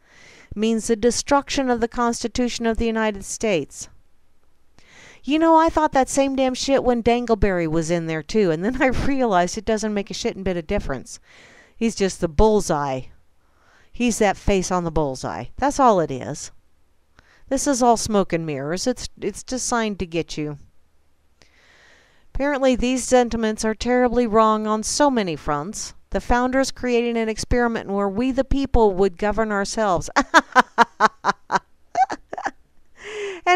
means the destruction of the Constitution of the United States. You know, I thought that same damn shit when Dangleberry was in there too, and then I realized it doesn't make a shitting bit of difference. He's just the bullseye. He's that face on the bullseye. That's all it is. This is all smoke and mirrors. It's designed to get you. Apparently, these sentiments are terribly wrong on so many fronts. The founders created an experiment where we the people would govern ourselves. And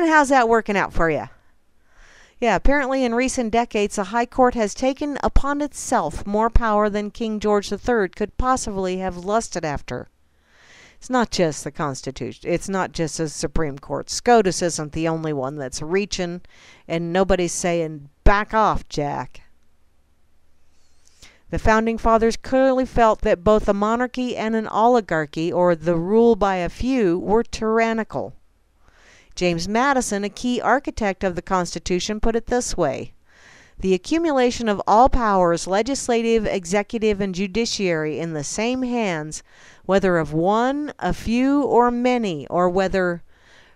how's that working out for you? Yeah, apparently in recent decades, the High Court has taken upon itself more power than King George III could possibly have lusted after. It's not just the Constitution. It's not just the Supreme Court. SCOTUS isn't the only one that's reaching, and nobody's saying, "Back off, Jack." The Founding Fathers clearly felt that both a monarchy and an oligarchy, or the rule by a few, were tyrannical. James Madison, a key architect of the Constitution, put it this way: "The accumulation of all powers, legislative, executive, and judiciary, in the same hands, whether of one, a few, or many, or whether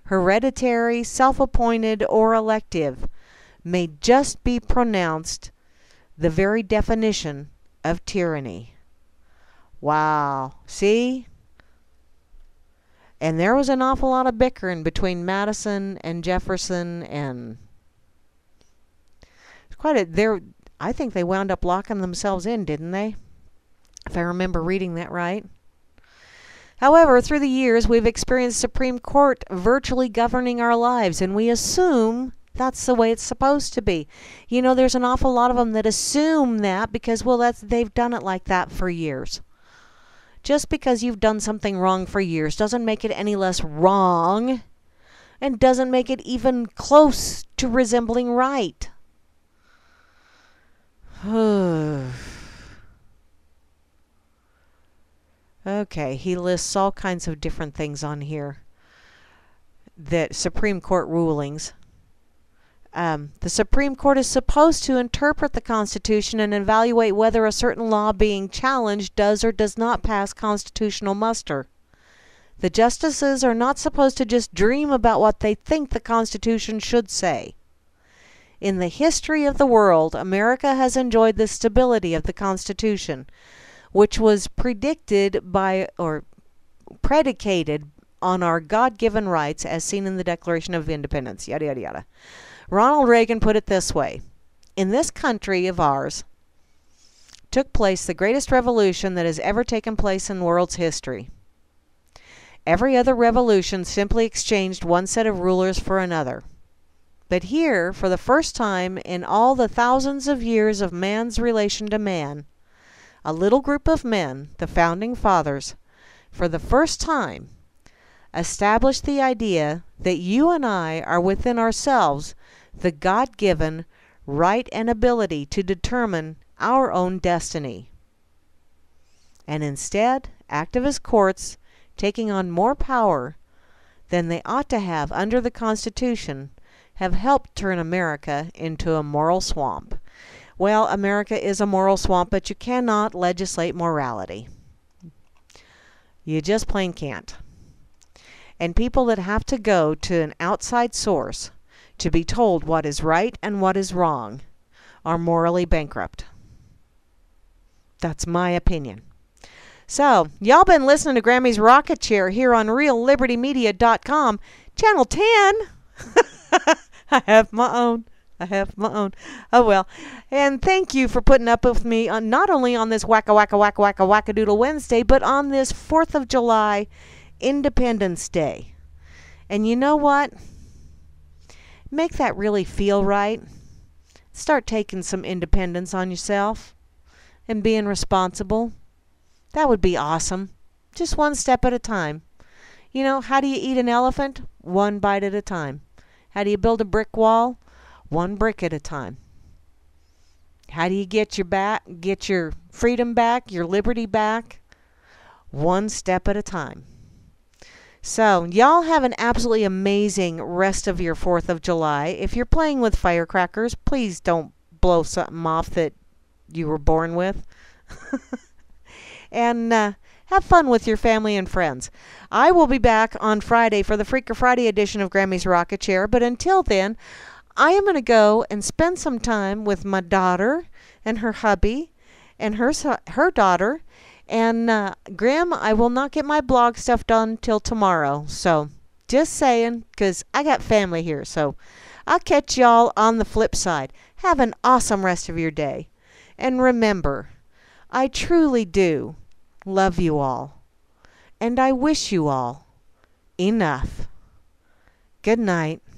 hereditary, self-appointed, or elective, may just be pronounced the very definition of tyranny." Wow. See? And there was an awful lot of bickering between Madison and Jefferson, and it's quite a I think they wound up locking themselves in, didn't they? If I remember reading that right. However, through the years, we've experienced Supreme Court virtually governing our lives, and we assume that's the way it's supposed to be. You know, there's an awful lot of them that assume that because, well, they've done it like that for years. Just because you've done something wrong for years doesn't make it any less wrong and doesn't make it even close to resembling right. Okay, he lists all kinds of different things on here. The Supreme Court rulings. The Supreme Court is supposed to interpret the Constitution and evaluate whether a certain law being challenged does or does not pass constitutional muster. The justices are not supposed to just dream about what they think the Constitution should say. In the history of the world, America has enjoyed the stability of the Constitution, which was predicated on our God-given rights as seen in the Declaration of Independence, yada, yada, yada. Ronald Reagan put it this way: "In this country of ours took place the greatest revolution that has ever taken place in world's history. Every other revolution simply exchanged one set of rulers for another. But here, for the first time in all the thousands of years of man's relation to man, a little group of men, the Founding Fathers, for the first time established the idea that you and I are within ourselves the God-given right and ability to determine our own destiny. And instead, activist courts, taking on more power than they ought to have under the Constitution, have helped turn America into a moral swamp." Well, America is a moral swamp, but you cannot legislate morality. You just plain can't. And people that have to go to an outside source to be told what is right and what is wrong are morally bankrupt. That's my opinion. So, y'all been listening to Grammy's Rocket Chair here on RealLibertyMedia.com, Channel 10. I have my own. Oh, well. And thank you for putting up with me on, not only on this wackadoodle Wednesday, but on this 4th of July Independence Day. And you know what? Make that really feel right. Start taking some independence on yourself and being responsible. That would be awesome. Just one step at a time. You know, how do you eat an elephant? One bite at a time. How do you build a brick wall? One brick at a time. How do you get your freedom back, your liberty back? One step at a time. So, y'all have an absolutely amazing rest of your 4th of July. If you're playing with firecrackers, please don't blow something off that you were born with. And have fun with your family and friends. I will be back on Friday for the Freaker Friday edition of Grammy's Rocket Chair. But until then, I am going to go and spend some time with my daughter and her hubby and her daughter. And Grim, I will not get my blog stuff done till tomorrow. So just saying, because I got family here. So I'll catch y'all on the flip side. Have an awesome rest of your day. And remember, I truly do love you all, and I wish you all enough. Good night.